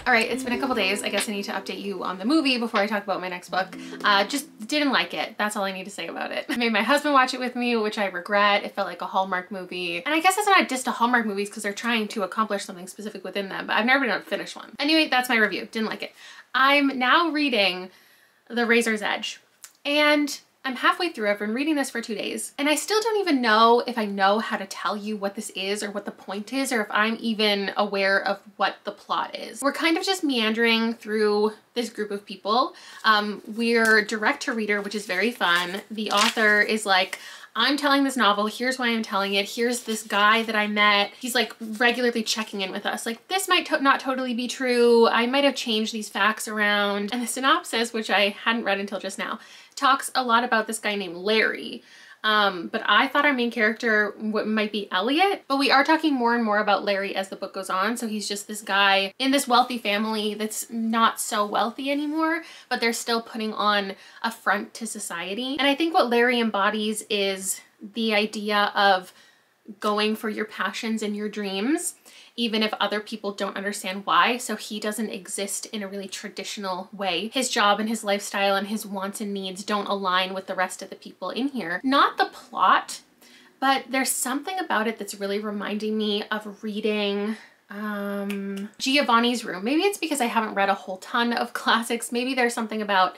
All right, it's been a couple days. I guess I need to update you on the movie before I talk about my next book. Just didn't like it. That's all I need to say about it. I made my husband watch it with me, which I regret. It felt like a Hallmark movie. And I guess that's not a diss to Hallmark movies because they're trying to accomplish something specific within them, but I've never been able to finish one. Anyway, that's my review. Didn't like it. I'm now reading The Razor's Edge, and I'm halfway through. I've been reading this for 2 days, and I still don't even know if I know how to tell you what this is or what the point is, or if I'm even aware of what the plot is. We're kind of just meandering through this group of people. We're direct to reader, which is very fun. The author is like, I'm telling this novel, here's why I'm telling it, here's this guy that I met. He's like regularly checking in with us. Like, this might not totally be true. I might have changed these facts around. And the synopsis, which I hadn't read until just now, talks a lot about this guy named Larry. But I thought our main character might be Elliot, but we are talking more and more about Larry as the book goes on. So he's just this guy in this wealthy family that's not so wealthy anymore, but they're still putting on a front to society. And I think what Larry embodies is the idea of going for your passions and your dreams, even if other people don't understand why. So he doesn't exist in a really traditional way. His job and his lifestyle and his wants and needs don't align with the rest of the people in here. Not the plot, but there's something about it that's really reminding me of reading Giovanni's Room. Maybe it's because I haven't read a whole ton of classics. Maybe there's something about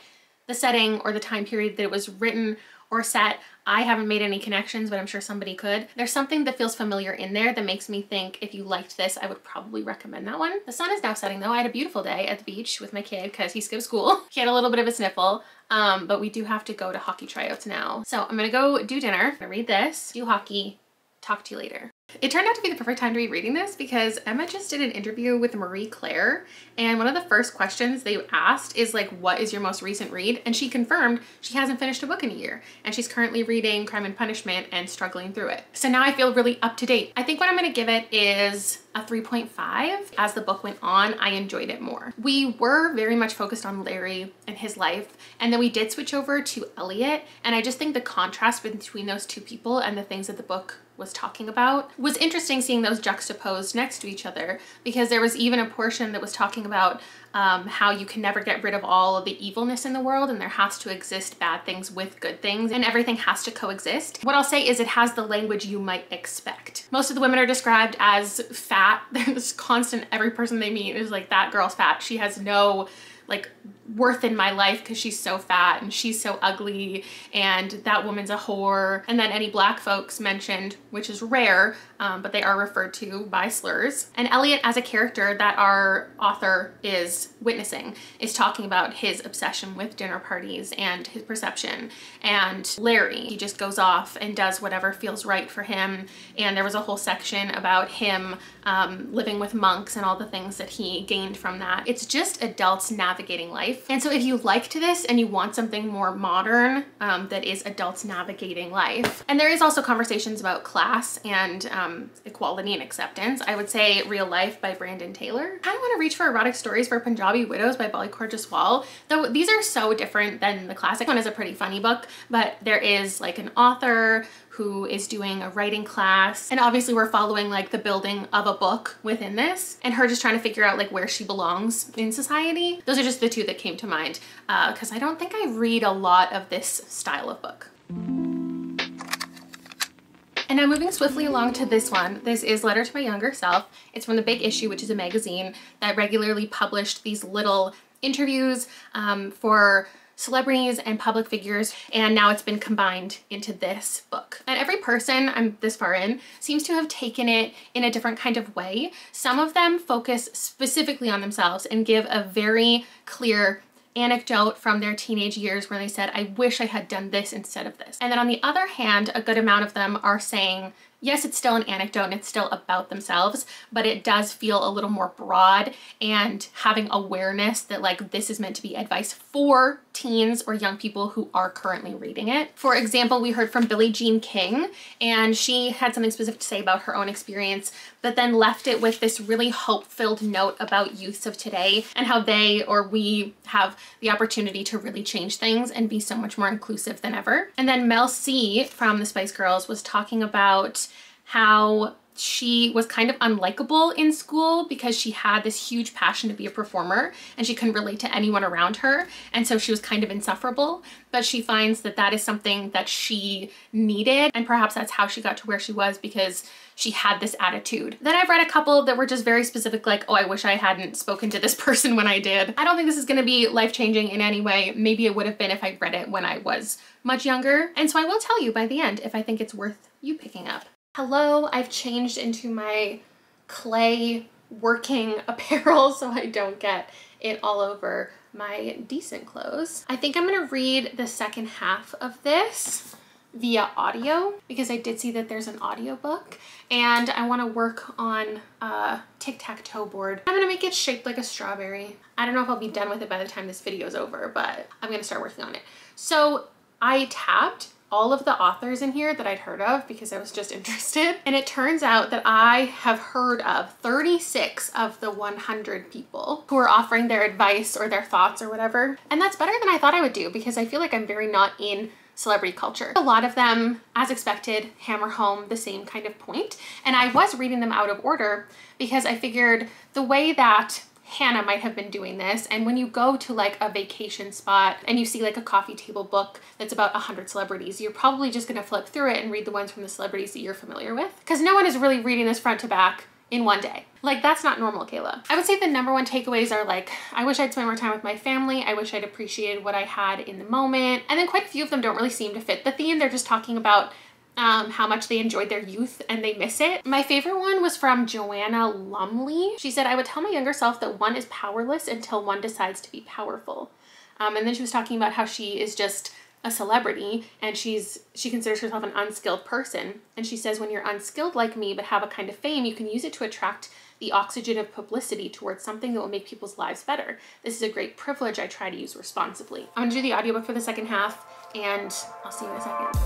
the setting or the time period that it was written or set. I haven't made any connections, but I'm sure somebody could. There's something that feels familiar in there that makes me think if you liked this, I would probably recommend that one. The sun is now setting though. I had a beautiful day at the beach with my kid because he skipped school. He had a little bit of a sniffle, but we do have to go to hockey tryouts now. So I'm gonna go do dinner, I'm gonna read this, do hockey, talk to you later. It turned out to be the perfect time to be reading this because Emma just did an interview with Marie Claire, and one of the first questions they asked is like, what is your most recent read? And she confirmed she hasn't finished a book in a year, and she's currently reading Crime and Punishment and struggling through it. So now I feel really up to date. I think what I'm gonna give it is a 3.5. As the book went on, I enjoyed it more. We were very much focused on Larry and his life, and then we did switch over to Elliot, and I just think the contrast between those two people and the things that the book was talking about was interesting, seeing those juxtaposed next to each other, because there was even a portion that was talking about how you can never get rid of all of the evilness in the world, and there has to exist bad things with good things, and everything has to coexist. What I'll say is it has the language you might expect. Most of the women are described as fat. There's constant, every person they meet is like, that girl's fat. She has no like worth in my life because she's so fat and she's so ugly and that woman's a whore. And then any black folks mentioned, which is rare, but they are referred to by slurs. And Elliot as a character that our author is witnessing is talking about his obsession with dinner parties and his perception. And Larry, he just goes off and does whatever feels right for him. And there was a whole section about him living with monks and all the things that he gained from that. It's just adults navigating life. And so if you liked this and you want something more modern that is adults navigating life, and there is also conversations about class and equality and acceptance, I would say Real Life by Brandon Taylor. I kind of want to reach for Erotic Stories for Punjabi Widows by Bali Kaur Jaswal, though these are so different than the classic one. Is a pretty funny book, but there is like an author who is doing a writing class. And obviously we're following like the building of a book within this and her just trying to figure out like where she belongs in society. Those are just the two that came to mind because I don't think I read a lot of this style of book. And now moving swiftly along to this one. This is Letter to My Younger Self. It's from The Big Issue, which is a magazine that regularly published these little interviews for celebrities and public figures, and now it's been combined into this book. And every person I'm this far in seems to have taken it in a different kind of way. Some of them focus specifically on themselves and give a very clear anecdote from their teenage years where they said, I wish I had done this instead of this. And then on the other hand, a good amount of them are saying, yes, it's still an anecdote and it's still about themselves, but it does feel a little more broad and having awareness that like this is meant to be advice for teens or young people who are currently reading it. For example, we heard from Billie Jean King and she had something specific to say about her own experience, but then left it with this really hope-filled note about youths of today and how they or we have the opportunity to really change things and be so much more inclusive than ever. And then Mel C from the Spice Girls was talking about how she was kind of unlikable in school because she had this huge passion to be a performer and she couldn't relate to anyone around her, and so she was kind of insufferable, but she finds that that is something that she needed, and perhaps that's how she got to where she was because she had this attitude. Then I've read a couple that were just very specific, like, oh, I wish I hadn't spoken to this person when I did. I don't think this is gonna be life-changing in any way. Maybe it would have been if I read it when I was much younger, and so I will tell you by the end if I think it's worth you picking up. Hello, I've changed into my clay working apparel so I don't get it all over my decent clothes. I think I'm gonna read the second half of this via audio because I did see that there's an audiobook, and I wanna work on a tic-tac-toe board. I'm gonna make it shaped like a strawberry. I don't know if I'll be done with it by the time this video is over, but I'm gonna start working on it. So I tabbed all of the authors in here that I'd heard of because I was just interested. And it turns out that I have heard of 36 of the 100 people who are offering their advice or their thoughts or whatever. And that's better than I thought I would do because I feel like I'm very not in celebrity culture. A lot of them, as expected, hammer home the same kind of point. And I was reading them out of order because I figured the way that Hannah might have been doing this, and when you go to like a vacation spot and you see like a coffee table book that's about 100 celebrities, you're probably just gonna flip through it and read the ones from the celebrities that you're familiar with, because no one is really reading this front to back in one day. Like, that's not normal, Kayla. I would say the #1 takeaways are like, I wish I'd spent more time with my family. I wish I'd appreciated what I had in the moment. And then quite a few of them don't really seem to fit the theme. They're just talking about how much they enjoyed their youth and they miss it. My favorite one was from Joanna Lumley. She said, I would tell my younger self that one is powerless until one decides to be powerful. And then she was talking about how she is just a celebrity and she considers herself an unskilled person. And she says, when you're unskilled like me but have a kind of fame, you can use it to attract the oxygen of publicity towards something that will make people's lives better. This is a great privilege I try to use responsibly. I'm gonna do the audiobook for the second half and I'll see you in a second.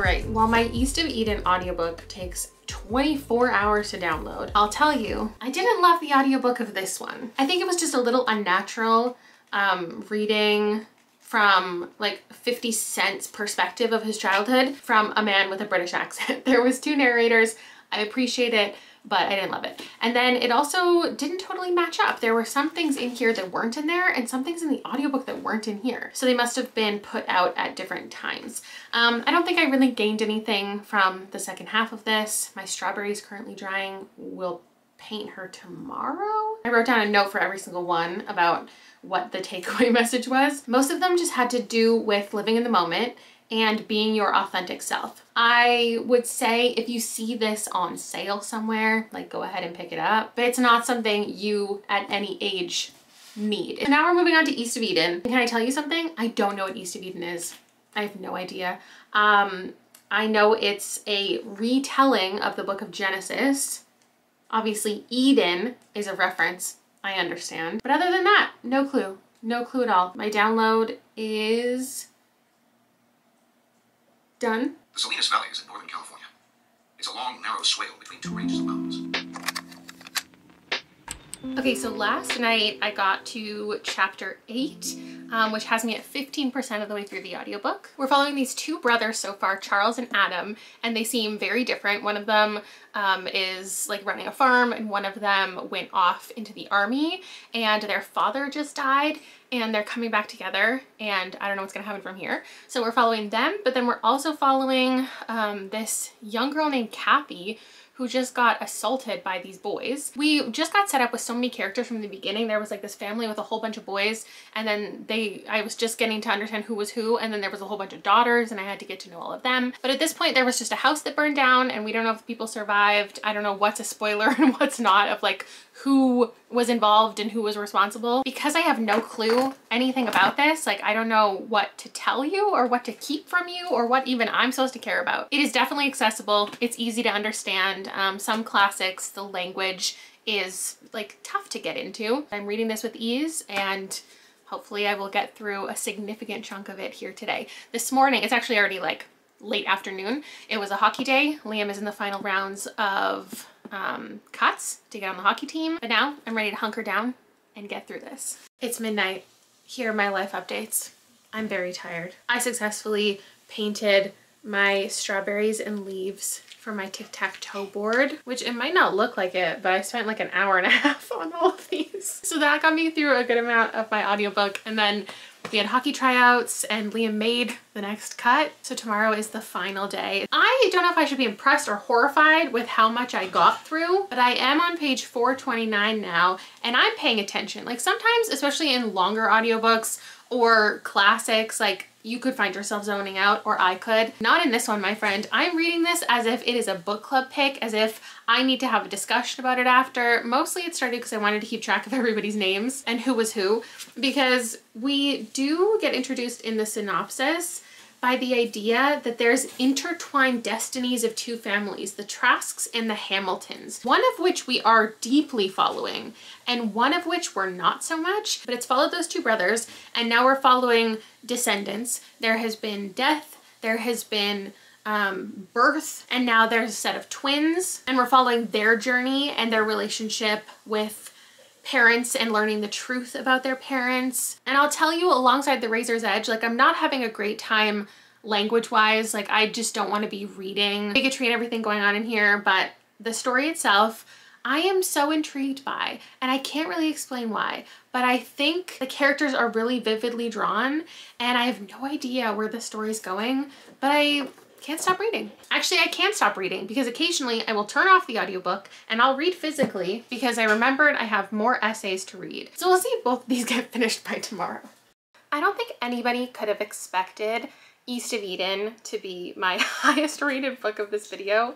All right, while my East of Eden audiobook takes 24 hours to download, I'll tell you, I didn't love the audiobook of this one. I think it was just a little unnatural reading from like 50 Cent's perspective of his childhood from a man with a British accent. There was two narrators. I appreciate it, but I didn't love it. And then it also didn't totally match up. There were some things in here that weren't in there and some things in the audiobook that weren't in here. So they must have been put out at different times. I don't think I really gained anything from the second half of this. My strawberry is currently drying. We'll paint her tomorrow. I wrote down a note for every single one about what the takeaway message was. Most of them just had to do with living in the moment and being your authentic self. I would say if you see this on sale somewhere, like, go ahead and pick it up, but it's not something you at any age need. So now we're moving on to East of Eden. Can I tell you something? I don't know what East of Eden is. I have no idea. I know it's a retelling of the book of Genesis. Obviously Eden is a reference, I understand. But other than that, no clue, no clue at all. My download is done. The Salinas Valley is in Northern California. It's a long, narrow swale between two ranges of mountains. Okay, so last night I got to chapter 8, which has me at 15% of the way through the audiobook. We're following these two brothers so far, Charles and Adam, and they seem very different. One of them is like running a farm, and one of them went off into the army, and their father just died, and they're coming back together, and I don't know what's gonna happen from here. So we're following them, but then we're also following this young girl named Kathy, who just got assaulted by these boys. We just got set up with so many characters from the beginning. There was like this family with a whole bunch of boys, and then I was just getting to understand who was who, and then there was a whole bunch of daughters, and I had to get to know all of them. But at this point there was just a house that burned down, and we don't know if people survived. I don't know what's a spoiler and what's not of like who was involved and who was responsible. Because I have no clue anything about this, like I don't know what to tell you or what to keep from you or what even I'm supposed to care about. It is definitely accessible. It's easy to understand. Some classics, the language is like tough to get into. I'm reading this with ease, and hopefully I will get through a significant chunk of it here today. This morning, it's actually already like late afternoon. It was a hockey day. Liam is in the final rounds of cuts to get on the hockey team. But now I'm ready to hunker down and get through this. It's midnight. Here are my life updates. I'm very tired. I successfully painted my strawberries and leaves for my tic-tac-toe board, which it might not look like it, but I spent like an hour and a half on all of these. So that got me through a good amount of my audiobook. And then we had hockey tryouts, and Liam made the next cut. So tomorrow is the final day. I don't know if I should be impressed or horrified with how much I got through, but I am on page 429 now, and I'm paying attention. Like sometimes, especially in longer audiobooks or classics, like you could find yourself zoning out, or I could. Not in this one, my friend. I'm reading this as if it is a book club pick, as if I need to have a discussion about it after. Mostly it started because I wanted to keep track of everybody's names and who was who, because we do get introduced in the synopsis by the idea that there's intertwined destinies of two families, the Trasks and the Hamiltons, one of which we are deeply following and one of which we're not so much, but it's followed those two brothers, and now we're following descendants. There has been death, there has been birth, and now there's a set of twins, and we're following their journey and their relationship with parents and learning the truth about their parents. And I'll tell you, alongside The Razor's Edge, like I'm not having a great time language wise. Like I just don't want to be reading bigotry and everything going on in here, but the story itself I am so intrigued by, and I can't really explain why, but I think the characters are really vividly drawn, and I have no idea where the story's going, but I can't stop reading. Actually, I can't stop reading, because occasionally I will turn off the audiobook and I'll read physically because I remembered I have more essays to read. So we'll see if both of these get finished by tomorrow. I don't think anybody could have expected East of Eden to be my highest rated book of this video,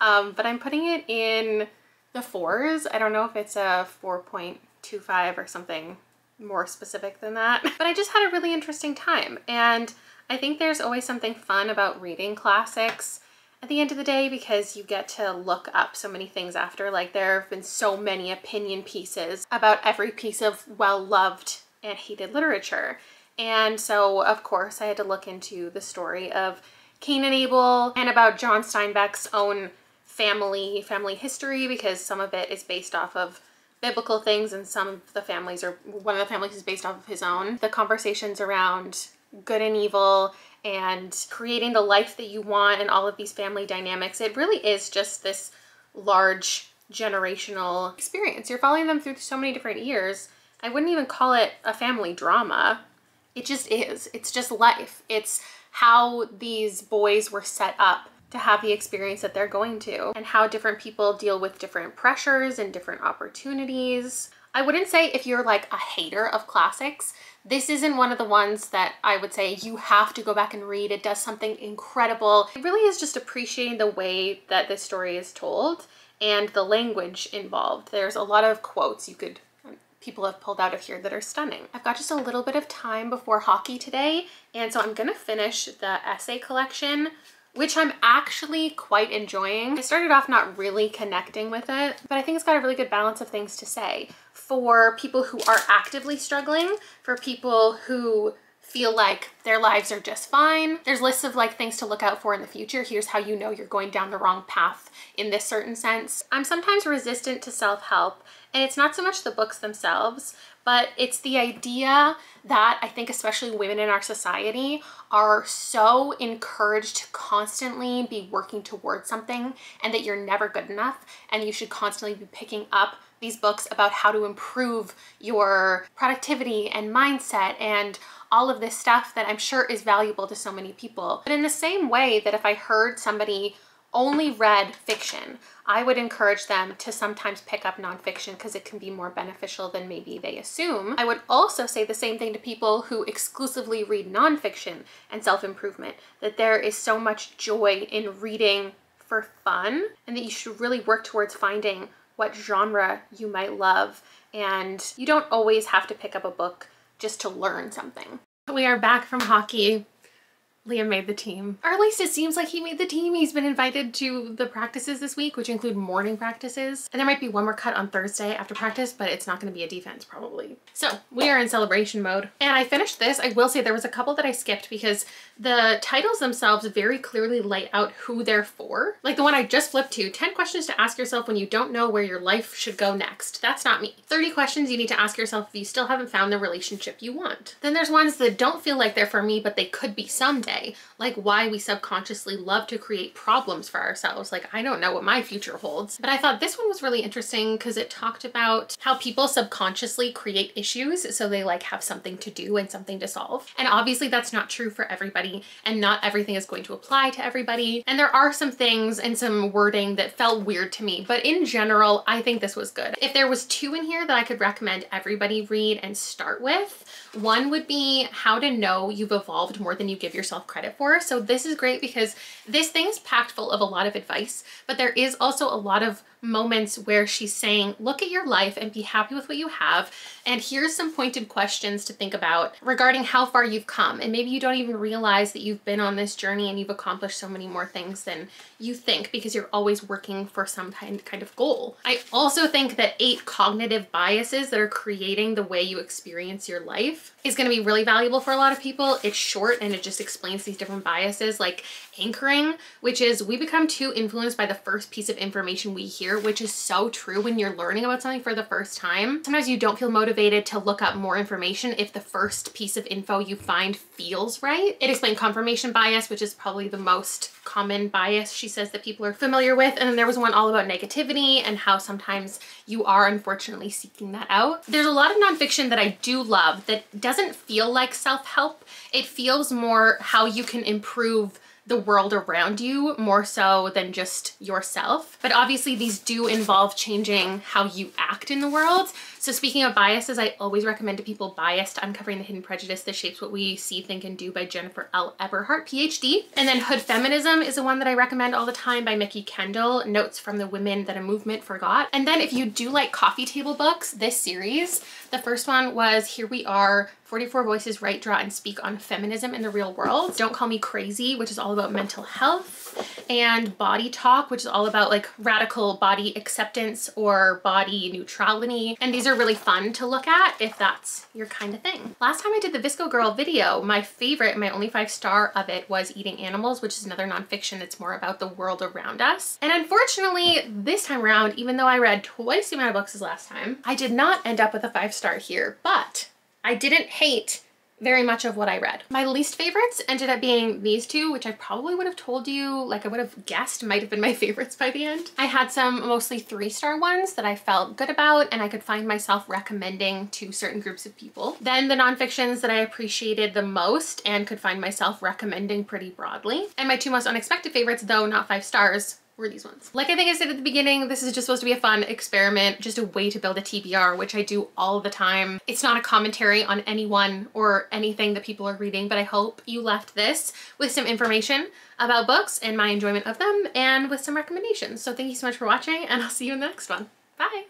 but I'm putting it in the 4s. I don't know if it's a 4.25 or something more specific than that, but I just had a really interesting time, and I think there's always something fun about reading classics at the end of the day, because you get to look up so many things after. Like there have been so many opinion pieces about every piece of well-loved and hated literature. And so of course I had to look into the story of Cain and Abel, and about John Steinbeck's own family history, because some of it is based off of biblical things and some of the families, or one of the families, is based off of his own. The conversations around good and evil and creating the life that you want and all of these family dynamics. It really is just this large generational experience. You're following them through so many different years. I wouldn't even call it a family drama. It just is. It's just life. It's how these boys were set up to have the experience that they're going to, and how different people deal with different pressures and different opportunities. I wouldn't say, if you're like a hater of classics, this isn't one of the ones that I would say you have to go back and read. It does something incredible. It really is just appreciating the way that this story is told and the language involved. There's a lot of quotes people have pulled out of here that are stunning. I've got just a little bit of time before hockey today, and so I'm gonna finish the essay collection, which I'm actually quite enjoying. I started off not really connecting with it, but I think it's got a really good balance of things to say for people who are actively struggling, for people who feel like their lives are just fine. There's lists of like things to look out for in the future. Here's how you know you're going down the wrong path in this certain sense. I'm sometimes resistant to self-help, and it's not so much the books themselves, but it's the idea that I think especially women in our society are so encouraged to constantly be working towards something, and that you're never good enough, and you should constantly be picking up these books about how to improve your productivity and mindset and all of this stuff that I'm sure is valuable to so many people. But in the same way that if I heard somebody only read fiction, I would encourage them to sometimes pick up nonfiction because it can be more beneficial than maybe they assume. I would also say the same thing to people who exclusively read nonfiction and self-improvement, that there is so much joy in reading for fun, and that you should really work towards finding what genre you might love, and you don't always have to pick up a book just to learn something. We are back from hockey. Liam made the team. Or at least it seems like he made the team. He's been invited to the practices this week, which include morning practices. And there might be one more cut on Thursday after practice, but it's not gonna be a defense probably. So we are in celebration mode. And I finished this. I will say there was a couple that I skipped because the titles themselves very clearly lay out who they're for. Like the one I just flipped to, 10 questions to ask yourself when you don't know where your life should go next. That's not me. 30 questions you need to ask yourself if you still haven't found the relationship you want. Then there's ones that don't feel like they're for me, but they could be someday. Like why we subconsciously love to create problems for ourselves. Like, I don't know what my future holds. But I thought this one was really interesting because it talked about how people subconsciously create issues so they like have something to do and something to solve. And obviously that's not true for everybody, and not everything is going to apply to everybody. And there are some things and some wording that felt weird to me, but in general, I think this was good. If there was two in here that I could recommend everybody read and start with, one would be How to Know You've Evolved More Than You Give Yourself Credit For. So this is great because this thing's packed full of a lot of advice, but there is also a lot of moments where she's saying, look at your life and be happy with what you have. And here's some pointed questions to think about regarding how far you've come. And maybe you don't even realize that you've been on this journey and you've accomplished so many more things than you think, because you're always working for some kind of goal. I also think that 8 cognitive biases that are creating the way you experience your life is going to be really valuable for a lot of people. It's short and it just explains these different biases, like anchoring, which is we become too influenced by the first piece of information we hear, which is so true when you're learning about something for the first time. Sometimes you don't feel motivated to look up more information if the first piece of info you find feels right. It explained confirmation bias, which is probably the most common bias she says that people are familiar with. And then there was one all about negativity and how sometimes you are unfortunately seeking that out. There's a lot of nonfiction that I do love that doesn't feel like self-help. It feels more how you can improve the world around you more so than just yourself. But obviously these do involve changing how you act in the world. So speaking of biases, I always recommend to people Biased, Uncovering the Hidden Prejudice That Shapes What We See, Think, and Do by Jennifer L. Eberhardt, PhD. And then Hood Feminism is the one that I recommend all the time by Mickey Kendall, Notes from the Women That a Movement Forgot. And then if you do like coffee table books, this series, the first one was Here We Are, 44 Voices Write, Draw, and Speak on Feminism in the Real World. Don't Call Me Crazy, which is all about mental health, and Body Talk, which is all about like radical body acceptance or body neutrality. And these are are really fun to look at if that's your kind of thing. Last time I did the VSCO Girl video, my favorite, my only 5-star of it was Eating Animals, which is another nonfiction that's more about the world around us. And unfortunately, this time around, even though I read twice the amount of books as last time, I did not end up with a 5-star here, but I didn't hate very much of what I read. My least favorites ended up being these two, which I probably would have told you, like I would have guessed might have been my favorites by the end. I had some mostly 3-star ones that I felt good about and I could find myself recommending to certain groups of people. Then the nonfictions that I appreciated the most and could find myself recommending pretty broadly. And my two most unexpected favorites, though not 5 stars, were these ones. Like I think I said at the beginning, this is just supposed to be a fun experiment, just a way to build a TBR, which I do all the time. It's not a commentary on anyone or anything that people are reading, but I hope you left this with some information about books and my enjoyment of them and with some recommendations. So thank you so much for watching and I'll see you in the next one. Bye.